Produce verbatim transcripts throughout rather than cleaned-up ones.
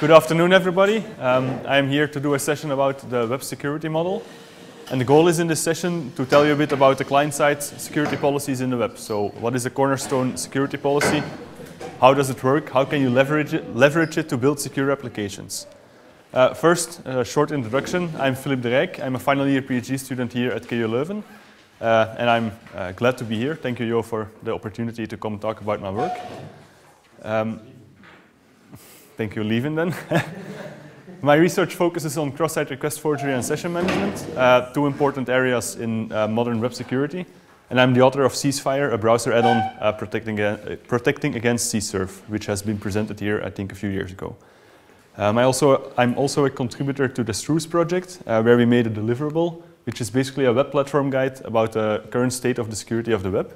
Good afternoon, everybody. Um, I'm here to do a session about the web security model. And the goal is in this session to tell you a bit about the client-side security policies in the web. So what is a cornerstone security policy? How does it work? How can you leverage it, leverage it to build secure applications? Uh, first, a short introduction. I'm Philippe De Ryck. I'm a final year PhD student here at K U Leuven. Uh, and I'm uh, glad to be here. Thank you, Jo, for the opportunity to come talk about my work. Um, Thank you, Leuven, then. My research focuses on cross-site request forgery and session management, uh, two important areas in uh, modern web security. And I'm the author of Ceasefire, a browser add-on uh, protecting, uh, protecting against C S R F, which has been presented here, I think, a few years ago. Um, I also, I'm also a contributor to the Strews project, uh, where we made a deliverable, which is basically a web platform guide about the current state of the security of the web.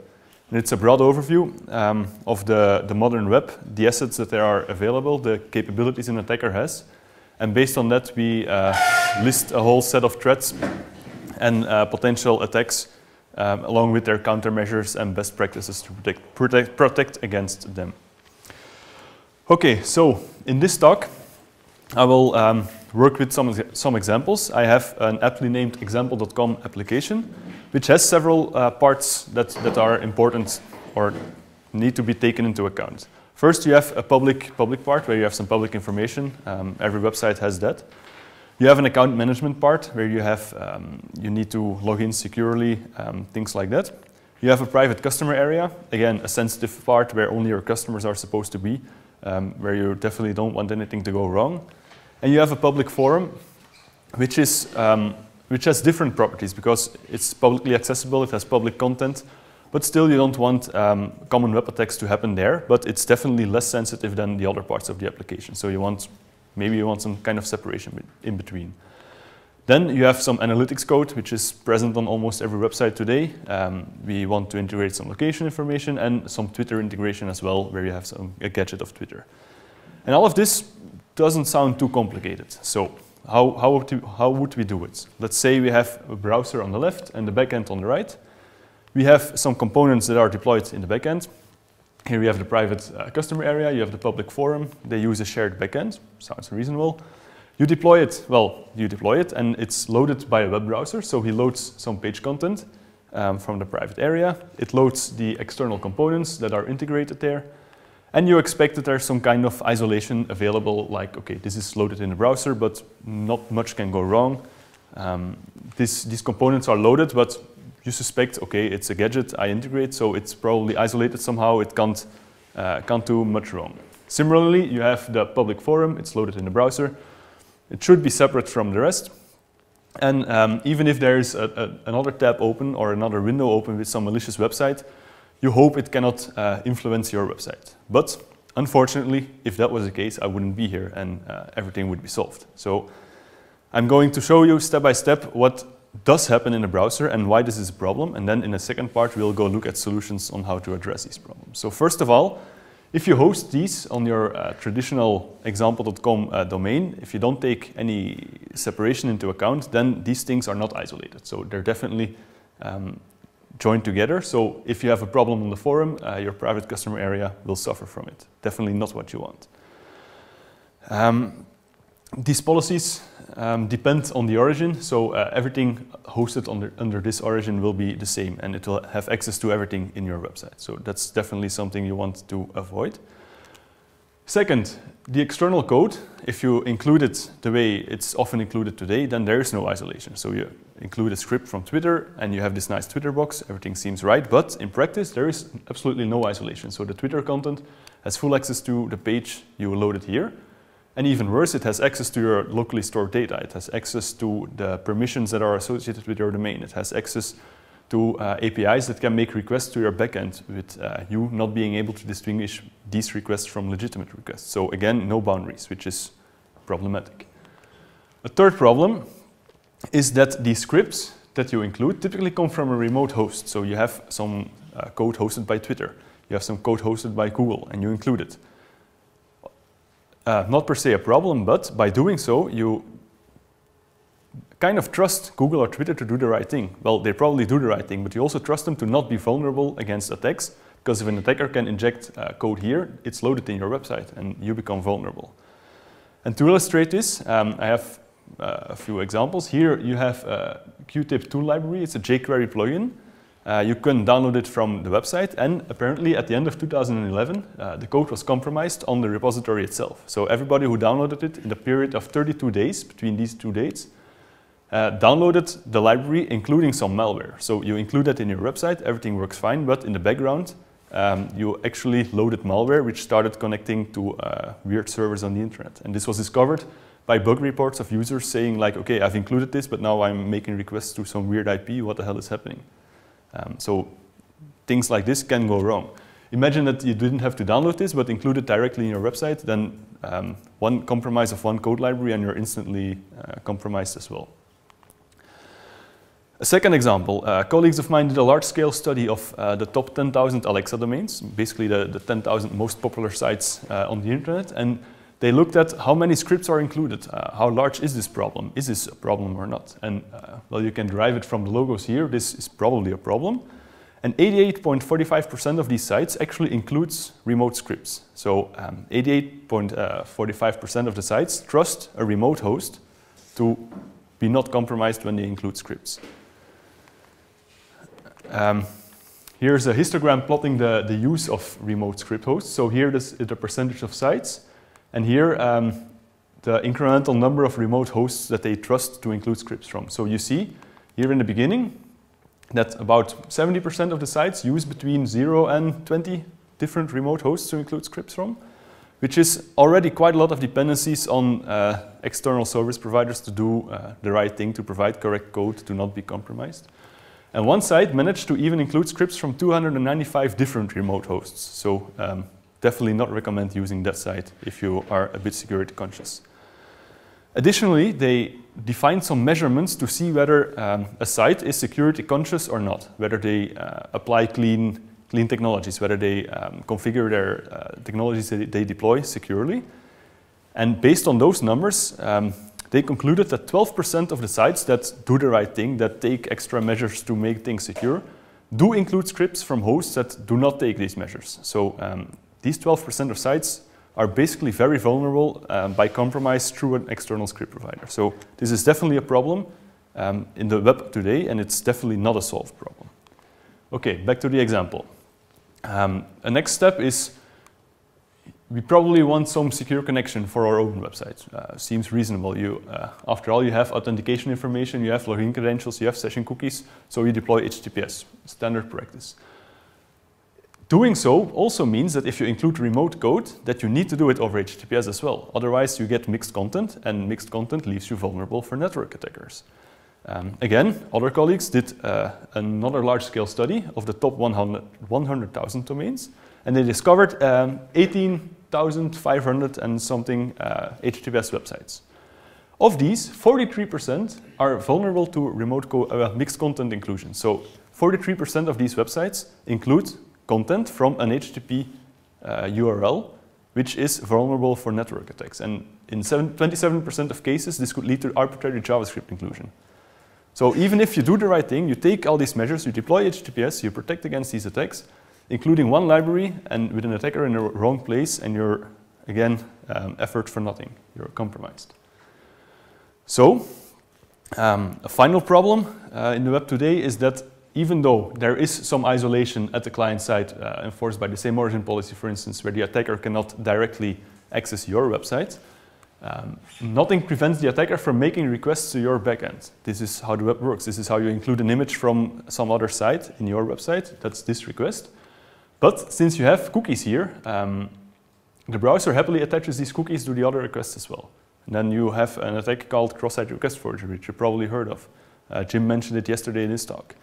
And it's a broad overview um, of the, the modern web, the assets that there are available, the capabilities an attacker has. And based on that, we uh, list a whole set of threats and uh, potential attacks, um, along with their countermeasures and best practices to protect, protect, protect against them. OK, so in this talk, I will um, work with some, some examples. I have an aptly named example dot com application, which has several uh, parts that, that are important or need to be taken into account. First, you have a public, public part where you have some public information. Um, every website has that. You have an account management part where you, have, um, you need to log in securely, um, things like that. You have a private customer area, again, a sensitive part where only your customers are supposed to be, um, where you definitely don't want anything to go wrong. And you have a public forum, which is um, which has different properties because it's publicly accessible, it has public content, but still you don't want um, common web attacks to happen there. But it's definitely less sensitive than the other parts of the application. So you want maybe you want some kind of separation in between. Then you have some analytics code, which is present on almost every website today. Um, we want to integrate some location information and some Twitter integration as well, where you have some, a gadget of Twitter. And all of this doesn't sound too complicated. So how, how, would we, how would we do it? Let's say we have a browser on the left and the backend on the right. We have some components that are deployed in the backend. Here we have the private uh, customer area. You have the public forum. They use a shared backend. Sounds reasonable. You deploy it. Well, you deploy it, and it's loaded by a web browser. So he loads some page content um, from the private area. It loads the external components that are integrated there. And you expect that there's some kind of isolation available, like, okay, this is loaded in the browser, but not much can go wrong. Um, this, these components are loaded, but you suspect, okay, it's a gadget I integrate, so it's probably isolated somehow. It can't, uh, can't do much wrong. Similarly, you have the public forum. It's loaded in the browser. It should be separate from the rest. And um, even if there is a, a, another tab open or another window open with some malicious website, you hope it cannot uh, influence your website. But unfortunately, if that was the case, I wouldn't be here and uh, everything would be solved. So I'm going to show you step by step what does happen in a browser and why this is a problem. And then in the second part, we'll go look at solutions on how to address these problems. So first of all, if you host these on your uh, traditional example dot com uh, domain, if you don't take any separation into account, then these things are not isolated. So they're definitely um, joined together. So if you have a problem on the forum, uh, your private customer area will suffer from it. Definitely not what you want. Um, these policies um, depend on the origin. So uh, everything hosted under, under this origin will be the same, and it will have access to everything in your website. So that's definitely something you want to avoid. Second, the external code, if you include it the way it's often included today, then there is no isolation. So you include a script from Twitter, and you have this nice Twitter box. Everything seems right, but in practice, there is absolutely no isolation. So the Twitter content has full access to the page you loaded here. And even worse, it has access to your locally stored data. It has access to the permissions that are associated with your domain. It has access to uh, A P Is that can make requests to your backend with uh, you not being able to distinguish these requests from legitimate requests. So again, no boundaries, which is problematic. A third problem is that the scripts that you include typically come from a remote host. So you have some uh, code hosted by Twitter. You have some code hosted by Google, and you include it. Uh, not per se a problem, but by doing so, you kind of trust Google or Twitter to do the right thing. Well, they probably do the right thing, but you also trust them to not be vulnerable against attacks, because if an attacker can inject uh, code here, it's loaded in your website and you become vulnerable. And to illustrate this, um, I have uh, a few examples. Here you have a Q tip two library. It's a jQuery plugin. Uh, you can download it from the website, and apparently at the end of two thousand eleven, uh, the code was compromised on the repository itself. So everybody who downloaded it in the period of thirty-two days, between these two dates, uh, downloaded the library, including some malware. So you include that in your website, everything works fine, but in the background, um, you actually loaded malware, which started connecting to uh, weird servers on the internet. And this was discovered by bug reports of users saying like, okay, I've included this, but now I'm making requests to some weird I P, what the hell is happening? Um, so things like this can go wrong. Imagine that you didn't have to download this, but include it directly in your website, then um, one compromise of one code library and you're instantly uh, compromised as well. A second example, uh, colleagues of mine did a large-scale study of uh, the top ten thousand Alexa domains, basically the, the ten thousand most popular sites uh, on the internet, and they looked at how many scripts are included, uh, how large is this problem, is this a problem or not? And uh, well, you can derive it from the logos here, this is probably a problem. And eighty-eight point four five percent of these sites actually includes remote scripts. So um, eighty-eight point four five percent of the sites trust a remote host to be not compromised when they include scripts. Um, here's a histogram plotting the, the use of remote script hosts. So here this is the percentage of sites. And here, um, the incremental number of remote hosts that they trust to include scripts from. So you see here in the beginning that about seventy percent of the sites use between zero and twenty different remote hosts to include scripts from, which is already quite a lot of dependencies on uh, external service providers to do uh, the right thing, to provide correct code, to not be compromised. And one site managed to even include scripts from two hundred ninety-five different remote hosts. So. Um, Definitely not recommend using that site if you are a bit security conscious. Additionally, they defined some measurements to see whether um, a site is security conscious or not, whether they uh, apply clean, clean technologies, whether they um, configure their uh, technologies that they deploy securely. And based on those numbers, um, they concluded that twelve percent of the sites that do the right thing, that take extra measures to make things secure, do include scripts from hosts that do not take these measures. So. Um, These twelve percent of sites are basically very vulnerable um, by compromise through an external script provider. So this is definitely a problem um, in the web today, and it's definitely not a solved problem. Okay, back to the example. Um, the next step is we probably want some secure connection for our own website. Uh, seems reasonable. You, uh, after all, you have authentication information, you have login credentials, you have session cookies, so you deploy H T T P S, standard practice. Doing so also means that if you include remote code, that you need to do it over H T T P S as well. Otherwise, you get mixed content, and mixed content leaves you vulnerable for network attackers. Um, again, other colleagues did uh, another large-scale study of the top one hundred thousand domains, and they discovered um, eighteen thousand five hundred and something uh, H T T P S websites. Of these, forty-three percent are vulnerable to remote co- uh, mixed content inclusion. So forty-three percent of these websites include content from an H T T P uh, U R L, which is vulnerable for network attacks. And in twenty-seven percent of cases, this could lead to arbitrary JavaScript inclusion. So even if you do the right thing, you take all these measures, you deploy H T T P S, you protect against these attacks, including one library and with an attacker in the wrong place, and you're, again, um, effort for nothing. You're compromised. So um, a final problem uh, in the web today is that even though there is some isolation at the client side uh, enforced by the Same-Origin Policy, for instance, where the attacker cannot directly access your website, um, nothing prevents the attacker from making requests to your backend. This is how the web works. This is how you include an image from some other site in your website. That's this request. But since you have cookies here, um, the browser happily attaches these cookies to the other requests as well. And then you have an attack called Cross-Site Request Forgery, which you probably heard of. Uh, Jim mentioned it yesterday in his talk.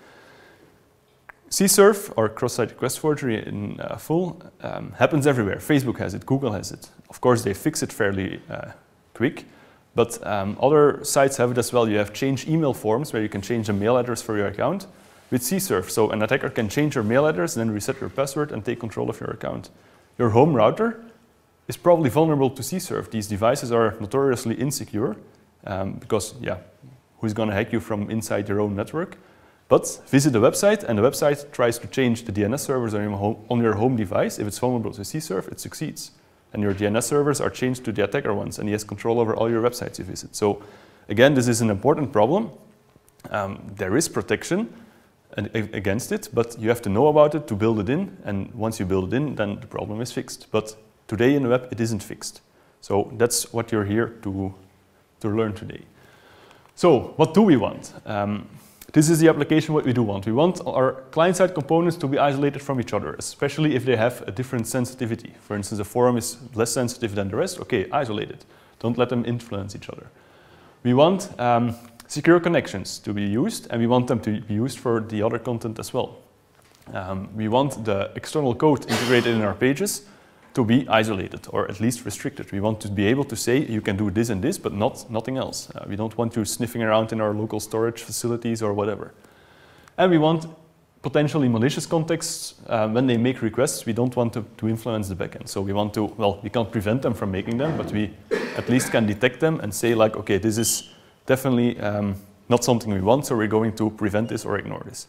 C S R F, or Cross-Site Request Forgery in uh, full, um, happens everywhere. Facebook has it, Google has it. Of course, they fix it fairly uh, quick, but um, other sites have it as well. You have change email forms, where you can change the mail address for your account with C S R F. So an attacker can change your mail address, then reset your password, and take control of your account. Your home router is probably vulnerable to C S R F. These devices are notoriously insecure, um, because, yeah, who's going to hack you from inside your own network? But visit the website, and the website tries to change the D N S servers on your home, on your home device. If it's vulnerable to C S R F, it succeeds. and your D N S servers are changed to the attacker ones, and he has control over all your websites you visit. So again, this is an important problem. Um, there is protection against it, but you have to know about it to build it in, and once you build it in, then the problem is fixed. But today in the web, it isn't fixed. So that's what you're here to, to learn today. So what do we want? Um, this is the application what we do want. We want our client-side components to be isolated from each other, especially if they have a different sensitivity. For instance, a forum is less sensitive than the rest. Okay, isolate it. Don't let them influence each other. We want um, secure connections to be used, and we want them to be used for the other content as well. Um, we want the external code integrated in our pages to be isolated, or at least restricted. We want to be able to say you can do this and this, but not nothing else. Uh, we don't want you sniffing around in our local storage facilities or whatever. And we want potentially malicious contexts. Uh, when they make requests, we don't want to, to influence the backend. So we want to, well, we can't prevent them from making them, but we at least can detect them and say like, okay, this is definitely um, not something we want, so we're going to prevent this or ignore this.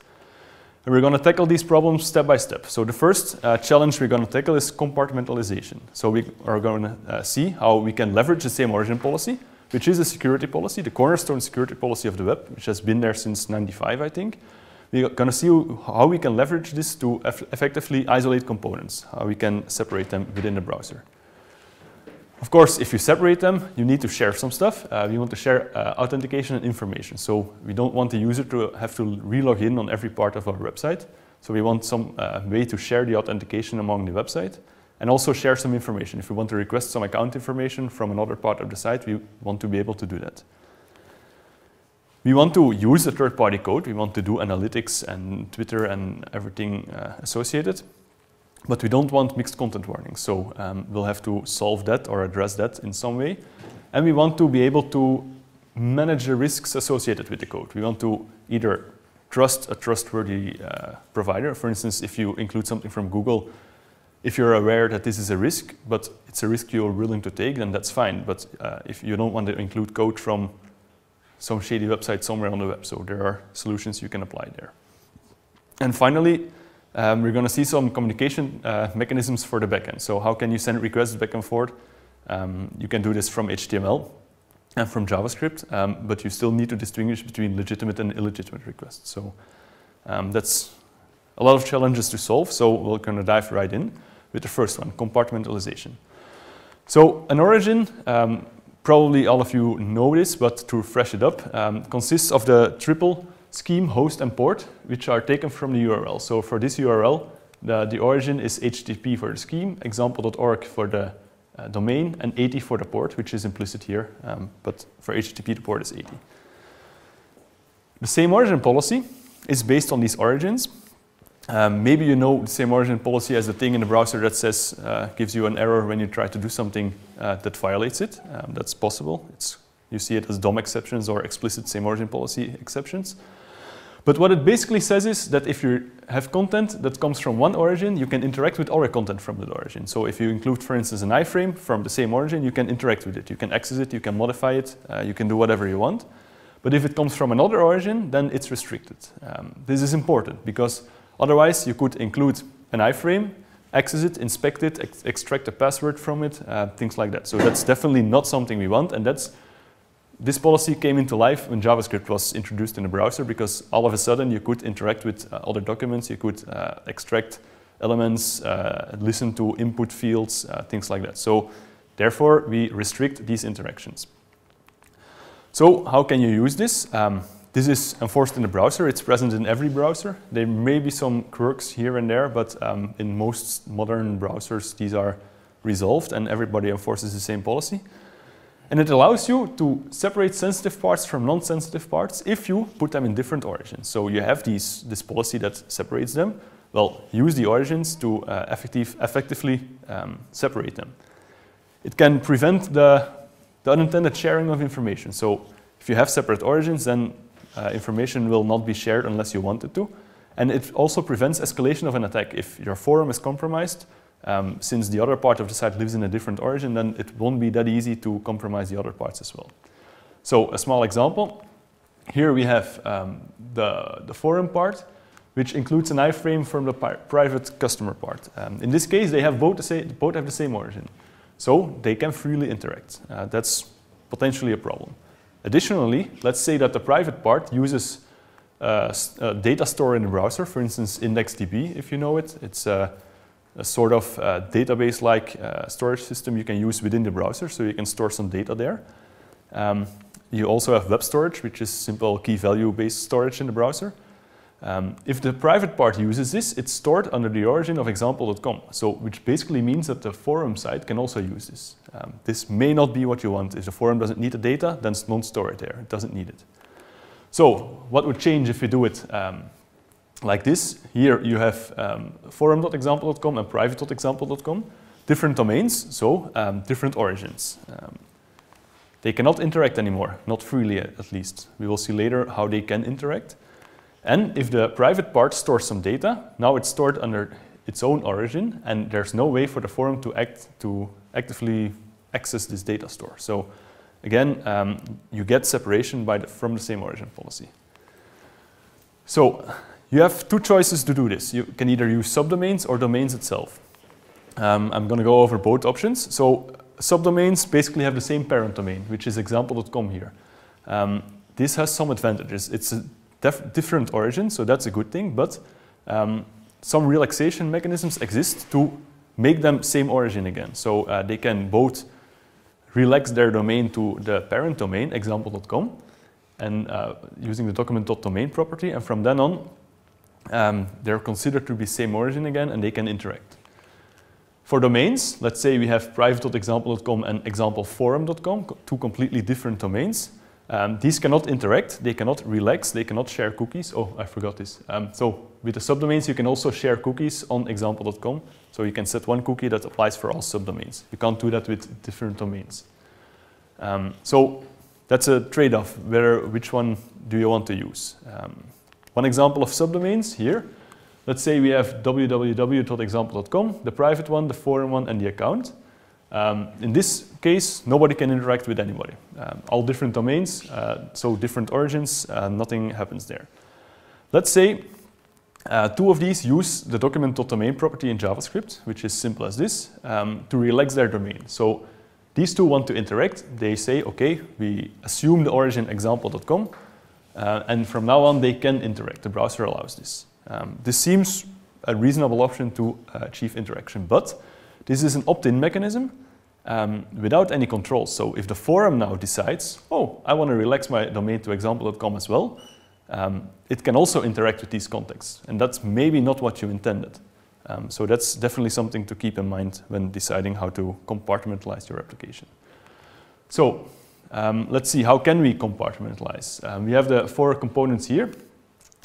And we're going to tackle these problems step by step. So the first uh, challenge we're going to tackle is compartmentalization. So we are going to uh, see how we can leverage the same origin policy, which is a security policy, the cornerstone security policy of the web, which has been there since ninety-five, I think. We're going to see how we can leverage this to eff effectively isolate components, how we can separate them within the browser. Of course, if you separate them, you need to share some stuff. Uh, we want to share uh, authentication and information. So we don't want the user to have to relog in on every part of our website. So we want some uh, way to share the authentication among the website and also share some information. If we want to request some account information from another part of the site, we want to be able to do that. We want to use the third-party code. We want to do analytics and Twitter and everything uh, associated. But we don't want mixed content warnings, so um, we'll have to solve that or address that in some way. And we want to be able to manage the risks associated with the code. We want to either trust a trustworthy uh, provider. For instance, if you include something from Google, if you're aware that this is a risk, but it's a risk you're willing to take, then that's fine. But uh, if you don't want to include code from some shady website somewhere on the web, so there are solutions you can apply there. And finally, Um, we're going to see some communication uh, mechanisms for the backend. So how can you send requests back and forth? Um, you can do this from H T M L and from JavaScript, um, but you still need to distinguish between legitimate and illegitimate requests. So um, that's a lot of challenges to solve, so we're going to dive right in with the first one, compartmentalization. So an origin, um, probably all of you know this, but to refresh it up, um, consists of the triple scheme, host, and port, which are taken from the U R L. So for this U R L, the, the origin is H T T P for the scheme, example dot org for the uh, domain, and eighty for the port, which is implicit here, um, but for H T T P, the port is eighty. The same origin policy is based on these origins. Um, maybe you know the same origin policy as the thing in the browser that says, uh, gives you an error when you try to do something uh, that violates it. Um, that's possible. It's, you see it as D O M exceptions or explicit same origin policy exceptions. But what it basically says is that if you have content that comes from one origin, you can interact with other content from that origin. So if you include, for instance, an iframe from the same origin, you can interact with it. You can access it, you can modify it, uh, you can do whatever you want. But if it comes from another origin, then it's restricted. Um, this is important because otherwise you could include an iframe, access it, inspect it, ex extract a password from it, uh, things like that. So that's definitely not something we want, and that's this policy came into life when JavaScript was introduced in the browser, because all of a sudden you could interact with uh, other documents, you could uh, extract elements, uh, listen to input fields, uh, things like that. So therefore, we restrict these interactions. So how can you use this? Um, this is enforced in the browser. It's present in every browser. There may be some quirks here and there, but um, in most modern browsers, these are resolved and everybody enforces the same policy. And it allows you to separate sensitive parts from non-sensitive parts if you put them in different origins. So you have these, this policy that separates them. Well, use the origins to uh, effective, effectively um, separate them. It can prevent the, the unintended sharing of information. So if you have separate origins, then uh, information will not be shared unless you want it to. And it also prevents escalation of an attack. If your forum is compromised, Um, since the other part of the site lives in a different origin, then it won't be that easy to compromise the other parts as well. So a small example, here we have um, the, the forum part, which includes an iframe from the private customer part. Um, in this case, they have both, the same, both have the same origin. So they can freely interact. Uh, that's potentially a problem. Additionally, let's say that the private part uses uh, uh, data stored in the browser, for instance IndexedDB, if you know it. It's a, a sort of uh, database-like uh, storage system you can use within the browser, so you can store some data there. Um, you also have web storage, which is simple key-value-based storage in the browser. Um, if the private part uses this, it's stored under the origin of example dot com, so which basically means that the forum site can also use this. Um, this may not be what you want. If the forum doesn't need the data, then don't store it there. It doesn't need it. So what would change if we do it um, like this? Here you have um, forum dot example dot com and private dot example dot com, different domains, so um, different origins. Um, they cannot interact anymore, not freely at least. We will see later how they can interact. And if the private part stores some data, now it's stored under its own origin, and there's no way for the forum to act to actively access this data store. So again, um, you get separation by the, from the same origin policy. So you have two choices to do this. You can either use subdomains or domains itself. Um, I'm going to go over both options. So subdomains basically have the same parent domain, which is example dot com here. Um, this has some advantages. It's a different origins, so that's a good thing, but um, some relaxation mechanisms exist to make them same origin again. So uh, they can both relax their domain to the parent domain, example dot com, and uh, using the document dot domain property, and from then on um, they're considered to be same origin again and they can interact. For domains, let's say we have private dot example dot com and example forum dot com, two completely different domains. Um, these cannot interact, they cannot relax, they cannot share cookies. Oh, I forgot this. Um, so with the subdomains, you can also share cookies on example dot com. So you can set one cookie that applies for all subdomains. You can't do that with different domains. Um, so that's a trade-off, where which one do you want to use? Um, one example of subdomains here. Let's say we have w w w dot example dot com, the private one, the forum one, and the account. Um, in this case, nobody can interact with anybody. Um, all different domains, uh, so different origins, uh, nothing happens there. Let's say uh, two of these use the document dot domain property in JavaScript, which is simple as this, um, to relax their domain. So these two want to interact. They say, okay, we assume the origin example dot com, uh, and from now on they can interact. The browser allows this. Um, this seems a reasonable option to uh, achieve interaction, but this is an opt-in mechanism um, without any control. So if the forum now decides, oh, I want to relax my domain to example dot com as well, um, it can also interact with these contexts. And that's maybe not what you intended. Um, so that's definitely something to keep in mind when deciding how to compartmentalize your application. So um, let's see, how can we compartmentalize? Um, we have the four components here.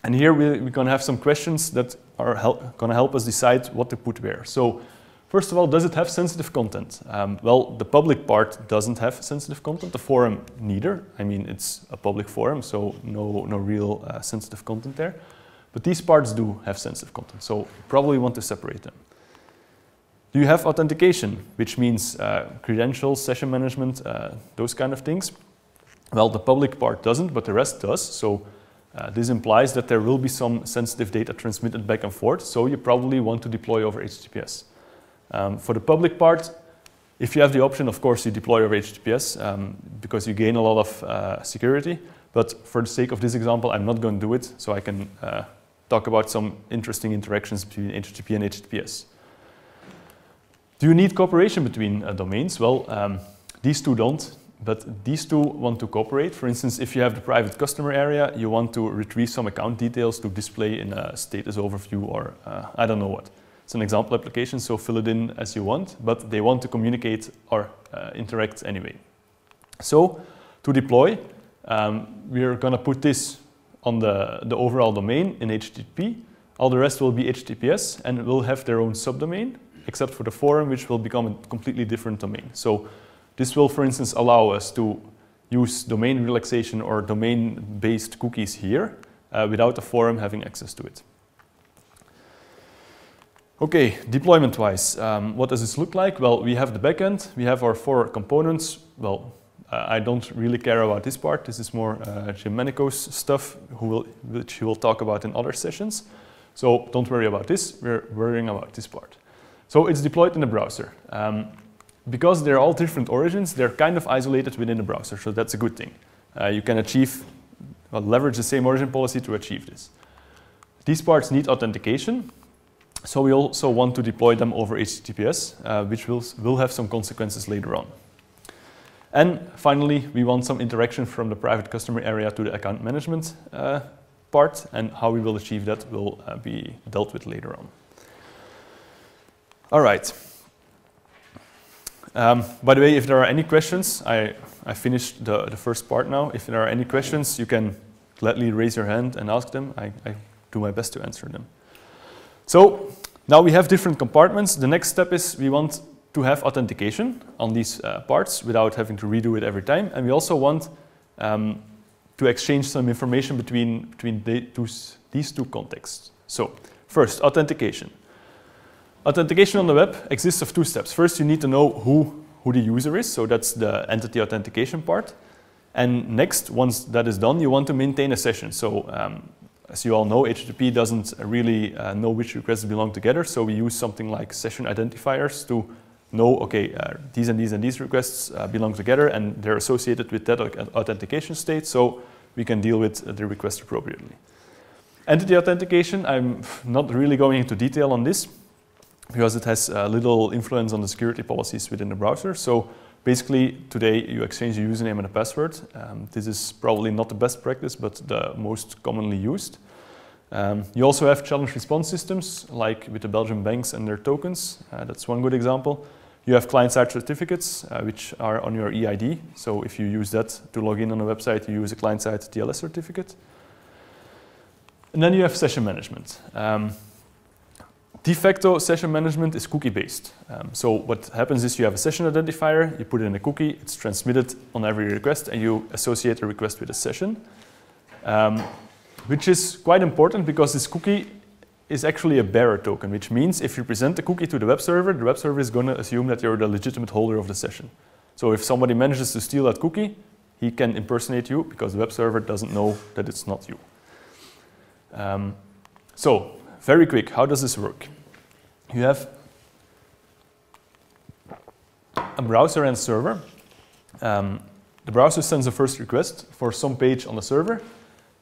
And here we're going to have some questions that are going to help us decide what to put where. So first of all, does it have sensitive content? Um, well, the public part doesn't have sensitive content, the forum neither. I mean, it's a public forum, so no, no real uh, sensitive content there. But these parts do have sensitive content, so you probably want to separate them. Do you have authentication, which means uh, credentials, session management, uh, those kind of things? Well, the public part doesn't, but the rest does. So uh, this implies that there will be some sensitive data transmitted back and forth, so you probably want to deploy over H T T P S. Um, for the public part, if you have the option, of course, you deploy over H T T P S um, because you gain a lot of uh, security. But for the sake of this example, I'm not going to do it, so I can uh, talk about some interesting interactions between H T T P and H T T P S. Do you need cooperation between uh, domains? Well, um, these two don't, but these two want to cooperate. For instance, if you have the private customer area, you want to retrieve some account details to display in a status overview or uh, I don't know what. It's an example application, so fill it in as you want, but they want to communicate or uh, interact anyway. So to deploy, um, we're going to put this on the, the overall domain in H T T P. All the rest will be H T T P S and will have their own subdomain, except for the forum, which will become a completely different domain. So this will, for instance, allow us to use domain relaxation or domain-based cookies here uh, without the forum having access to it. Okay, deployment-wise, um, what does this look like? Well, we have the backend, we have our four components. Well, uh, I don't really care about this part. This is more uh, Jim Manico's stuff, who will, which he will talk about in other sessions. So don't worry about this, we're worrying about this part. So it's deployed in the browser. Um, because they're all different origins, they're kind of isolated within the browser, so that's a good thing. Uh, you can achieve, well, leverage the same origin policy to achieve this. These parts need authentication, so we also want to deploy them over H T T P S, uh, which will, will have some consequences later on. And finally, we want some interaction from the private customer area to the account management uh, part, and how we will achieve that will uh, be dealt with later on. All right. Um, by the way, if there are any questions, I, I finished the, the first part now. If there are any questions, you can gladly raise your hand and ask them. I, I do my best to answer them. So now we have different compartments. The next step is we want to have authentication on these uh, parts without having to redo it every time. And we also want um, to exchange some information between, between the two, these two contexts. So first, authentication. Authentication on the web exists of two steps. First, you need to know who, who the user is, so that's the entity authentication part. And next, once that is done, you want to maintain a session. So, um, as you all know, H T T P doesn't really uh, know which requests belong together, so we use something like session identifiers to know, okay, uh, these and these and these requests uh, belong together, and they're associated with that authentication state, so we can deal with the request appropriately. Entity authentication, I'm not really going into detail on this, because it has uh, little influence on the security policies within the browser. So basically, today you exchange a username and a password. Um, this is probably not the best practice, but the most commonly used. Um, you also have challenge response systems, like with the Belgian banks and their tokens. Uh, that's one good example. You have client-side certificates, uh, which are on your E I D. So if you use that to log in on a website, you use a client-side T L S certificate. And then you have session management. Um, De facto, session management is cookie-based. Um, so what happens is you have a session identifier, you put in a cookie, it's transmitted on every request, and you associate a request with a session, um, which is quite important because this cookie is actually a bearer token, which means if you present the cookie to the web server, the web server is going to assume that you're the legitimate holder of the session. So if somebody manages to steal that cookie, he can impersonate you because the web server doesn't know that it's not you. Um, so, very quick, how does this work? You have a browser and server. Um, the browser sends the first request for some page on the server.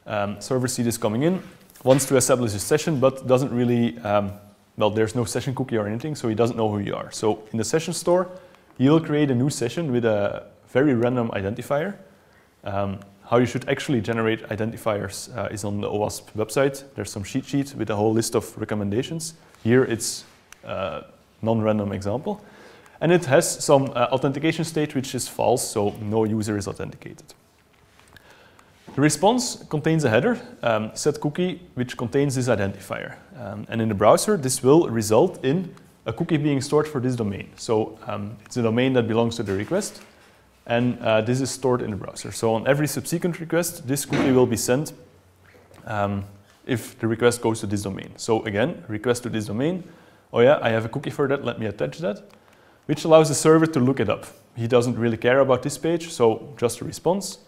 Um, server sees this coming in, wants to establish a session, but doesn't really, um, well, there's no session cookie or anything, so he doesn't know who you are. So in the session store, you'll create a new session with a very random identifier. Um, How you should actually generate identifiers uh, is on the OWASP website. There's some cheat sheet with a whole list of recommendations. Here it's a non-random example. And it has some uh, authentication state which is false, so no user is authenticated. The response contains a header, um, set cookie, which contains this identifier. Um, and in the browser, this will result in a cookie being stored for this domain. So um, it's a domain that belongs to the request. And uh, this is stored in the browser. So on every subsequent request, this cookie will be sent um, if the request goes to this domain. So again, request to this domain. Oh yeah, I have a cookie for that, let me attach that. Which allows the server to look it up. He doesn't really care about this page, so just a response.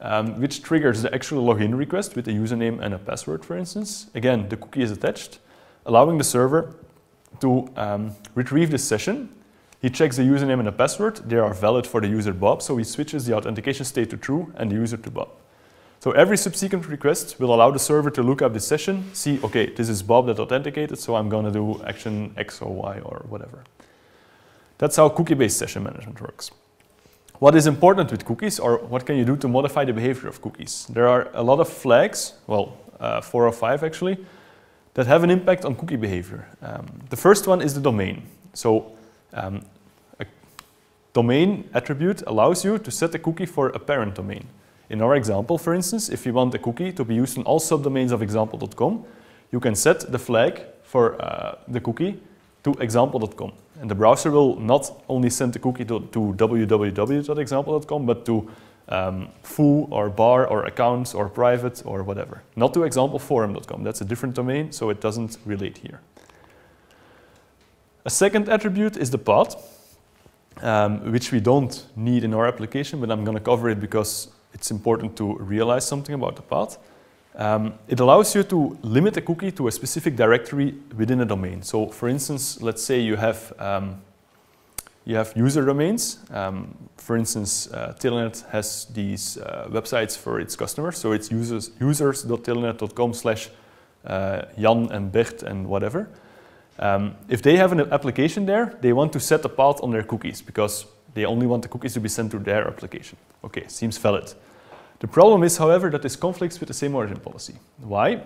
Um, which triggers the actual login request with a username and a password, for instance. Again, the cookie is attached, allowing the server to um, retrieve this session. He checks the username and the password, they are valid for the user Bob, so he switches the authentication state to true and the user to Bob. So every subsequent request will allow the server to look up this session, see, okay, this is Bob that authenticated, so I'm going to do action X or Y or whatever. That's how cookie-based session management works. What is important with cookies, or what can you do to modify the behavior of cookies? There are a lot of flags, well, uh, four or five actually, that have an impact on cookie behavior. Um, the first one is the domain. So Um, a domain attribute allows you to set a cookie for a parent domain. In our example, for instance, if you want the cookie to be used in all subdomains of example dot com, you can set the flag for uh, the cookie to example dot com. And the browser will not only send the cookie to, to w w w dot example dot com, but to um, foo or bar or accounts or private or whatever. Not to example forum dot com. That's a different domain, so it doesn't relate here. A second attribute is the path, um, which we don't need in our application, but I'm going to cover it because it's important to realize something about the path. Um, it allows you to limit a cookie to a specific directory within a domain. So, for instance, let's say you have um, You have user domains. Um, for instance, uh, Telnet has these uh, websites for its customers. So it's users users.telnet.com slash Jan and Bert and whatever. Um, if they have an application there, they want to set a path on their cookies because they only want the cookies to be sent to their application. Okay, seems valid. The problem is, however, that this conflicts with the same origin policy. Why?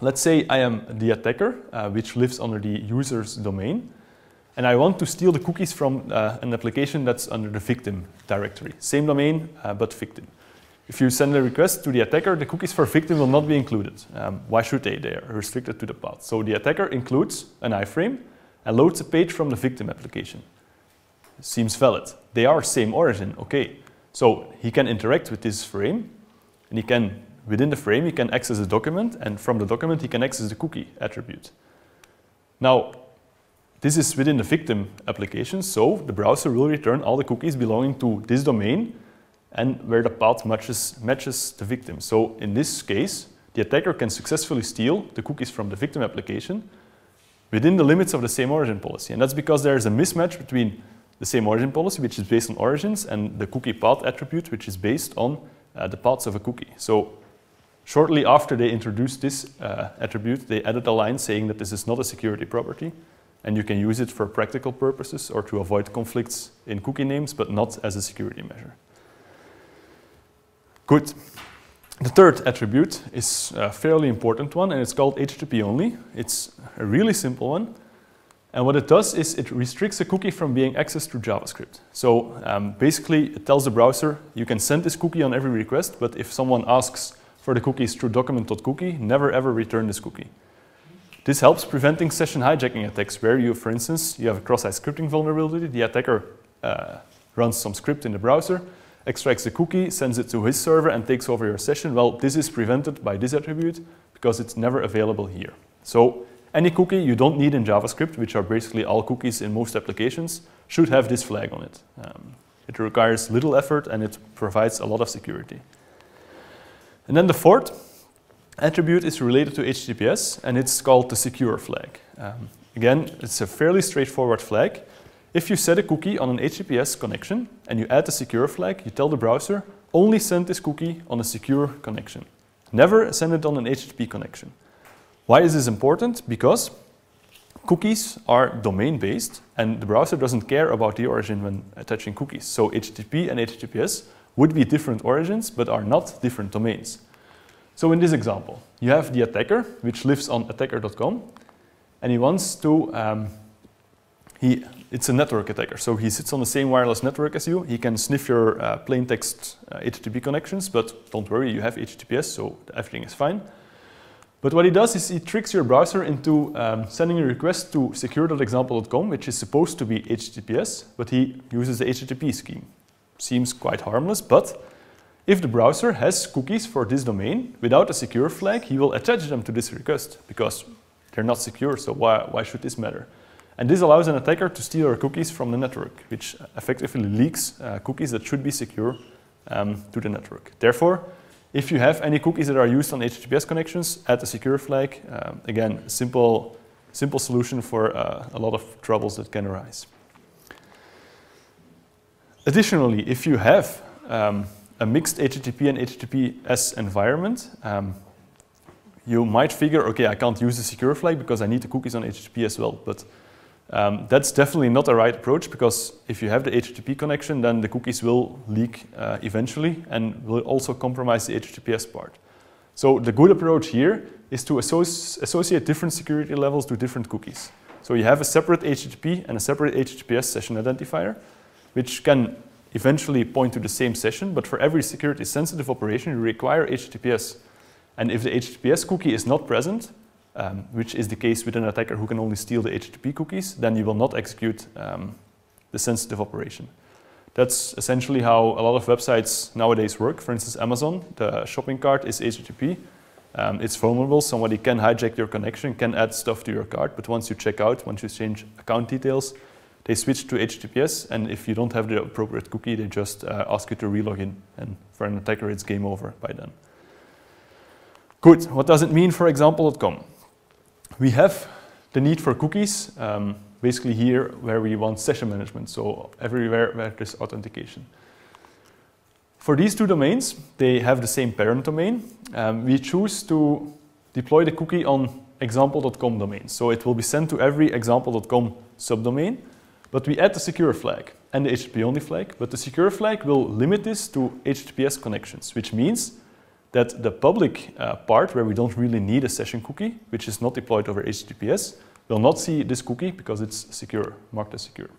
Let's say I am the attacker, uh, which lives under the user's domain, and I want to steal the cookies from uh, an application that's under the victim directory. Same domain, uh, but victim. If you send a request to the attacker, the cookies for victim will not be included. Um, why should they? They are restricted to the path. So the attacker includes an iframe and loads a page from the victim application. Seems valid. They are same origin, okay. So he can interact with this frame, and he can, within the frame, he can access a document, and from the document he can access the cookie attribute. Now, this is within the victim application, so the browser will return all the cookies belonging to this domain and where the path matches, matches the victim. So in this case, the attacker can successfully steal the cookies from the victim application within the limits of the same origin policy. And that's because there is a mismatch between the same origin policy, which is based on origins, and the cookie path attribute, which is based on uh, the paths of a cookie. So shortly after they introduced this uh, attribute, they added a line saying that this is not a security property, and you can use it for practical purposes or to avoid conflicts in cookie names, but not as a security measure. Good. The third attribute is a fairly important one, and it's called H T T P only. It's a really simple one. And what it does is it restricts a cookie from being accessed through JavaScript. So um, basically, it tells the browser, you can send this cookie on every request, but if someone asks for the cookies through document.cookie, never ever return this cookie. This helps preventing session hijacking attacks, where you, for instance, you have a cross-site scripting vulnerability. The attacker uh, runs some script in the browser, extracts the cookie, sends it to his server, and takes over your session. Well, this is prevented by this attribute because it's never available here. So any cookie you don't need in JavaScript, which are basically all cookies in most applications, should have this flag on it. Um, it requires little effort and it provides a lot of security. And then the fourth attribute is related to H T T P S, and it's called the secure flag. Um, again, it's a fairly straightforward flag. If you set a cookie on an H T T P S connection and you add the secure flag, you tell the browser, only send this cookie on a secure connection. Never send it on an H T T P connection. Why is this important? Because cookies are domain-based and the browser doesn't care about the origin when attaching cookies. So H T T P and H T T P S would be different origins but are not different domains. So in this example, you have the attacker, which lives on attacker dot com, and he wants to... Um, He, it's a network attacker, so he sits on the same wireless network as you. He can sniff your uh, plain text uh, H T T P connections, but don't worry, you have H T T P S, so everything is fine. But what he does is he tricks your browser into um, sending a request to secure dot example dot com, which is supposed to be H T T P S, but he uses the H T T P scheme. Seems quite harmless, but if the browser has cookies for this domain without a secure flag, he will attach them to this request because they're not secure, so why, why should this matter? And this allows an attacker to steal our cookies from the network, which effectively leaks uh, cookies that should be secure um, to the network. Therefore, if you have any cookies that are used on H T T P S connections, add a secure flag. Um, again, a simple, simple solution for uh, a lot of troubles that can arise. Additionally, if you have um, a mixed H T T P and H T T P S environment, um, you might figure, okay, I can't use the secure flag because I need the cookies on H T T P as well. But Um, that's definitely not the right approach, because if you have the H T T P connection, then the cookies will leak uh, eventually and will also compromise the H T T P S part. So the good approach here is to associ- associate different security levels to different cookies. So you have a separate H T T P and a separate H T T P S session identifier, which can eventually point to the same session, but for every security sensitive operation you require H T T P S. And if the H T T P S cookie is not present, Um, which is the case with an attacker who can only steal the H T T P cookies, then you will not execute um, the sensitive operation. That's essentially how a lot of websites nowadays work. For instance, Amazon, the shopping cart is H T T P. Um, it's vulnerable. Somebody can hijack your connection, can add stuff to your cart, but once you check out, once you change account details, they switch to H T T P S, and if you don't have the appropriate cookie, they just uh, ask you to relog in, and for an attacker it's game over by then. Good. What does it mean for example dot com? We have the need for cookies um, basically here where we want session management, so everywhere where there's authentication. For these two domains, they have the same parent domain. Um, we choose to deploy the cookie on example dot com domain, so it will be sent to every example dot com subdomain, but we add the secure flag and the H T T P only flag, but the secure flag will limit this to H T T P S connections, which means that the public uh, part, where we don't really need a session cookie, which is not deployed over H T T P S, will not see this cookie because it's secure, marked as secure.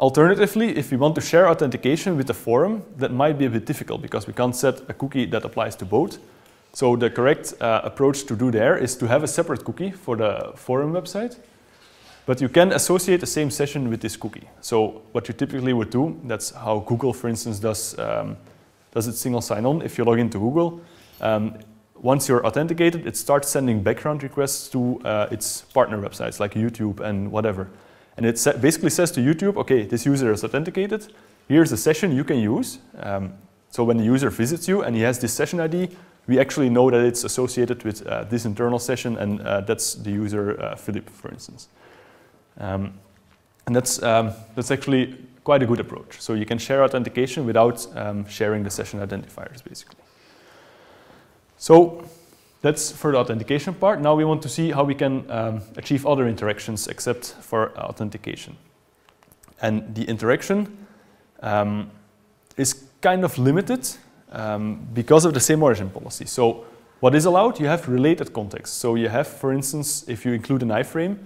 Alternatively, if we want to share authentication with a forum, that might be a bit difficult because we can't set a cookie that applies to both. So the correct uh, approach to do there is to have a separate cookie for the forum website, but you can associate the same session with this cookie. So what you typically would do, that's how Google, for instance, does um, does its single sign-on. If you log into Google, um, once you're authenticated, it starts sending background requests to uh, its partner websites like YouTube and whatever. And it sa basically says to YouTube, okay, this user is authenticated, here's a session you can use. Um, so when the user visits you and he has this session I D, we actually know that it's associated with uh, this internal session, and uh, that's the user uh, Philippe, for instance. Um, and that's, um, that's actually quite a good approach. So you can share authentication without um, sharing the session identifiers, basically. So that's for the authentication part. Now we want to see how we can um, achieve other interactions except for authentication. And the interaction um, is kind of limited um, because of the same origin policy. So what is allowed? You have related context. So you have, for instance, if you include an iframe,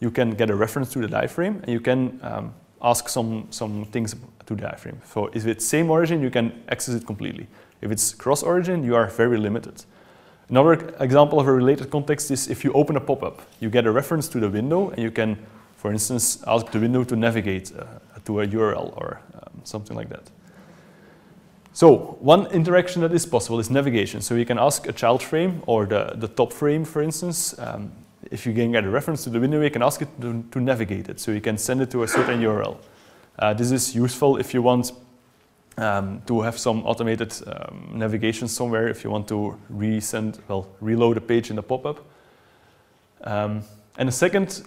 you can get a reference to the iframe, and you can um, ask some, some things to the iframe. So if it's same origin, you can access it completely. If it's cross-origin, you are very limited. Another example of a related context is if you open a pop-up. You get a reference to the window, and you can, for instance, ask the window to navigate uh, to a U R L or um, something like that. So one interaction that is possible is navigation. So you can ask a child frame or the, the top frame, for instance. Um, If you can get a reference to the window, you can ask it to, to navigate it, so you can send it to a certain U R L. Uh, this is useful if you want um, to have some automated um, navigation somewhere, if you want to resend, well, reload a page in the pop-up. Um, and the second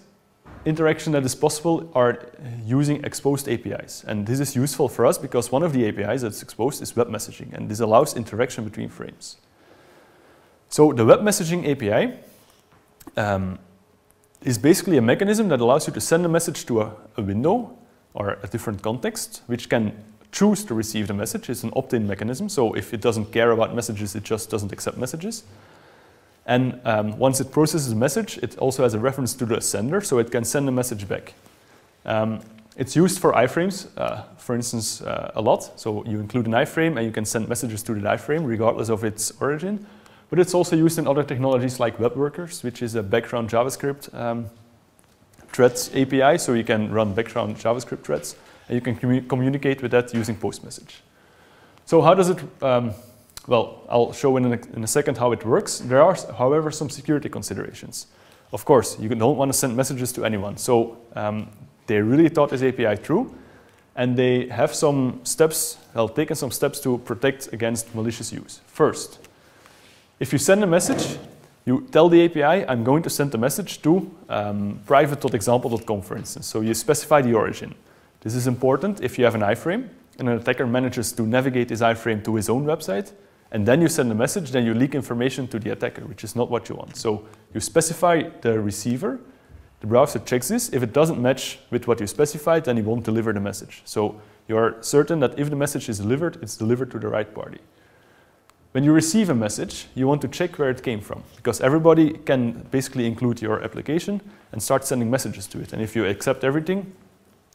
interaction that is possible are using exposed A P Is. And this is useful for us because one of the A P Is that's exposed is web messaging, and this allows interaction between frames. So the web messaging A P I Um, is basically a mechanism that allows you to send a message to a, a window or a different context, which can choose to receive the message. It's an opt-in mechanism, so if it doesn't care about messages, it just doesn't accept messages. And um, once it processes a message, it also has a reference to the sender, so it can send a message back. Um, it's used for iframes, uh, for instance, uh, a lot. So you include an iframe, and you can send messages to the iframe, regardless of its origin. But it's also used in other technologies like WebWorkers, which is a background JavaScript um, threads A P I. So you can run background JavaScript threads, and you can commu communicate with that using post message. So how does it, um, well, I'll show in a, in a second how it works. There are, however, some security considerations. Of course, you don't want to send messages to anyone. So um, they really thought this A P I through, and they have some steps, well, taken some steps to protect against malicious use. First, if you send a message, you tell the A P I, I'm going to send a message to um, private dot example dot com, for instance. So you specify the origin. This is important if you have an iframe, and an attacker manages to navigate his iframe to his own website, and then you send a message, then you leak information to the attacker, which is not what you want. So you specify the receiver. The browser checks this. If it doesn't match with what you specified, then it won't deliver the message. So you are certain that if the message is delivered, it's delivered to the right party. When you receive a message, you want to check where it came from, because everybody can basically include your application and start sending messages to it. And if you accept everything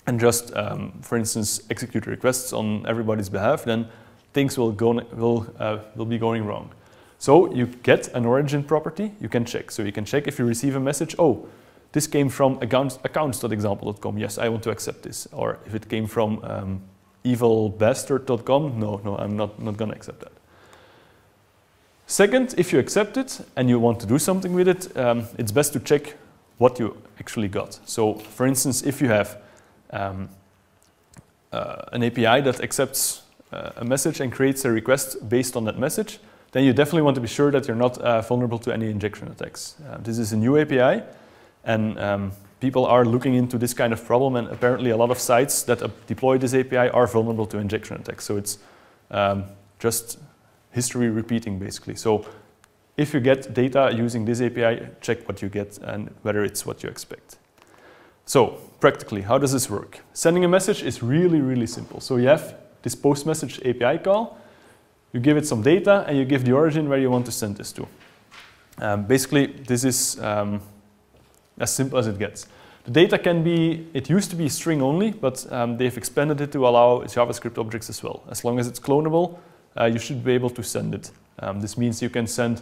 and just, um, for instance, execute requests on everybody's behalf, then things will, go, will, uh, will be going wrong. So you get an origin property you can check. So you can check if you receive a message, oh, this came from accounts dot example dot com, yes, I want to accept this. Or if it came from um, evilbastard dot com, no, no, I'm not, not going to accept that. Second, if you accept it and you want to do something with it, um, it's best to check what you actually got. So, for instance, if you have um, uh, an A P I that accepts uh, a message and creates a request based on that message, then you definitely want to be sure that you're not uh, vulnerable to any injection attacks. Uh, this is a new A P I, and um, people are looking into this kind of problem, and apparently a lot of sites that uh, deploy this A P I are vulnerable to injection attacks. So it's um, just history repeating, basically. So if you get data using this A P I, check what you get and whether it's what you expect. So practically, how does this work? Sending a message is really, really simple. So you have this post message A P I call, you give it some data, and you give the origin where you want to send this to. Um, basically, this is um, as simple as it gets. The data can be, it used to be string only, but um, they've expanded it to allow JavaScript objects as well. As long as it's clonable, uh, you should be able to send it. Um, this means you can send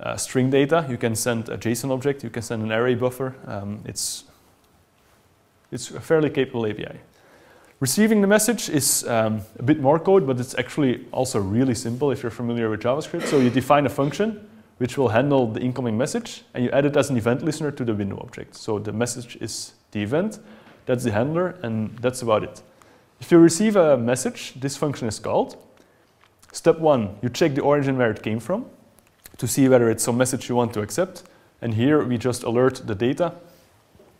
uh, string data, you can send a JSON object, you can send an array buffer. Um, it's, it's a fairly capable A P I. Receiving the message is um, a bit more code, but it's actually also really simple if you're familiar with JavaScript. So you define a function which will handle the incoming message, and you add it as an event listener to the window object. So the message is the event, that's the handler, and that's about it. If you receive a message, this function is called. Step one, you check the origin where it came from to see whether it's some message you want to accept. And here we just alert the data.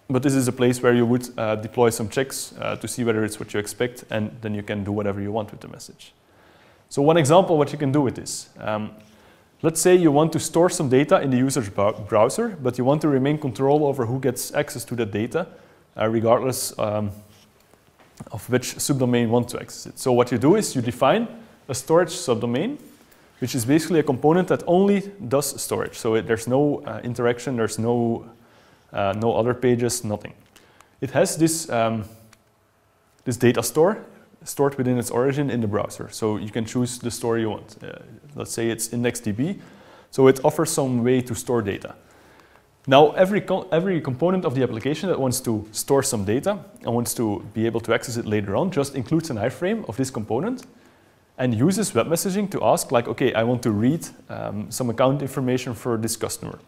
But this is a place where you would uh, deploy some checks uh, to see whether it's what you expect, and then you can do whatever you want with the message. So one example what you can do with this. Um, Let's say you want to store some data in the user's browser, but you want to remain control over who gets access to that data, uh, regardless um, of which subdomain wants to access it. So what you do is you define a storage subdomain, which is basically a component that only does storage. So it, there's no uh, interaction, there's no, uh, no other pages, nothing. It has this, um, this data store stored within its origin in the browser. So you can choose the store you want. Uh, let's say it's IndexedDB. So it offers some way to store data. Now every, co every component of the application that wants to store some data and wants to be able to access it later on just includes an iframe of this component and uses web messaging to ask like, okay, I want to read um, some account information for this customer.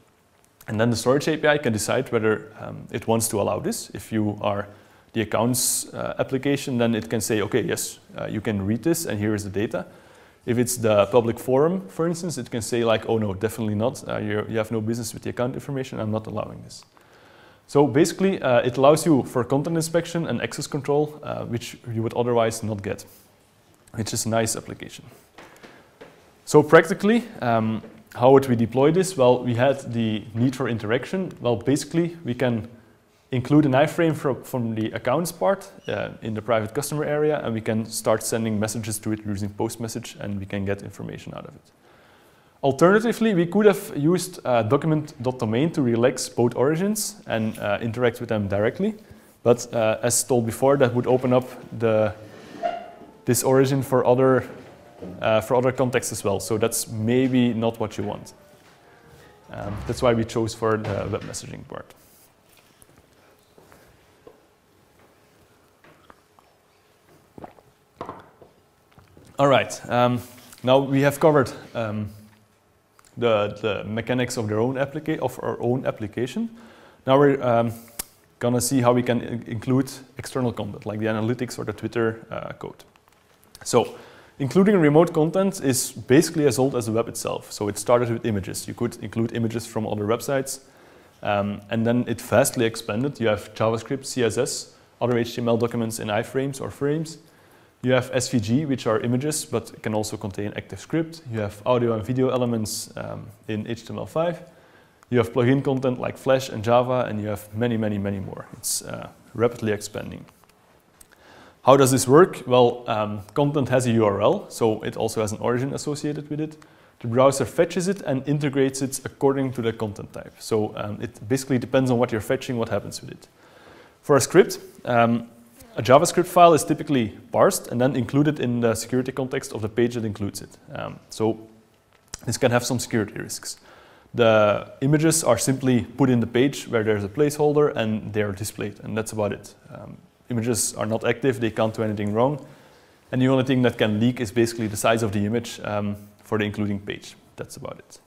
And then the storage A P I can decide whether um, it wants to allow this. If you are the accounts uh, application, then it can say, okay, yes, uh, you can read this, and here is the data. If it's the public forum, for instance, it can say like, oh no, definitely not. Uh, you have no business with the account information. I'm not allowing this. So basically, uh, it allows you for content inspection and access control, uh, which you would otherwise not get, which is a nice application. So practically, um, how would we deploy this? Well, we had the need for interaction. Well, basically, we can include an iframe from, from the accounts part uh, in the private customer area, and we can start sending messages to it using post message, and we can get information out of it. Alternatively, we could have used uh, document.domain to relax both origins and uh, interact with them directly. But uh, as told before, that would open up the, this origin for other, uh, for other contexts as well. So that's maybe not what you want. Um, that's why we chose for the web messaging part. All right, um, now we have covered um, the, the mechanics of, their own applica of our own application. Now we're um, going to see how we can include external content, like the analytics or the Twitter uh, code. So including remote content is basically as old as the web itself. So it started with images. You could include images from other websites. Um, and then it vastly expanded. You have JavaScript, C S S, other H T M L documents in iframes or frames. You have S V G, which are images, but can also contain active script. You have audio and video elements um, in H T M L five. You have plugin content like Flash and Java, and you have many, many, many more. It's uh, rapidly expanding. How does this work? Well, um, content has a U R L, so it also has an origin associated with it. The browser fetches it and integrates it according to the content type. So um, it basically depends on what you're fetching, what happens with it. For a script, um, a JavaScript file is typically parsed and then included in the security context of the page that includes it. Um, so this can have some security risks. The images are simply put in the page where there's a placeholder and they're displayed, and that's about it. Um, images are not active, they can't do anything wrong. And the only thing that can leak is basically the size of the image um, for the including page. That's about it.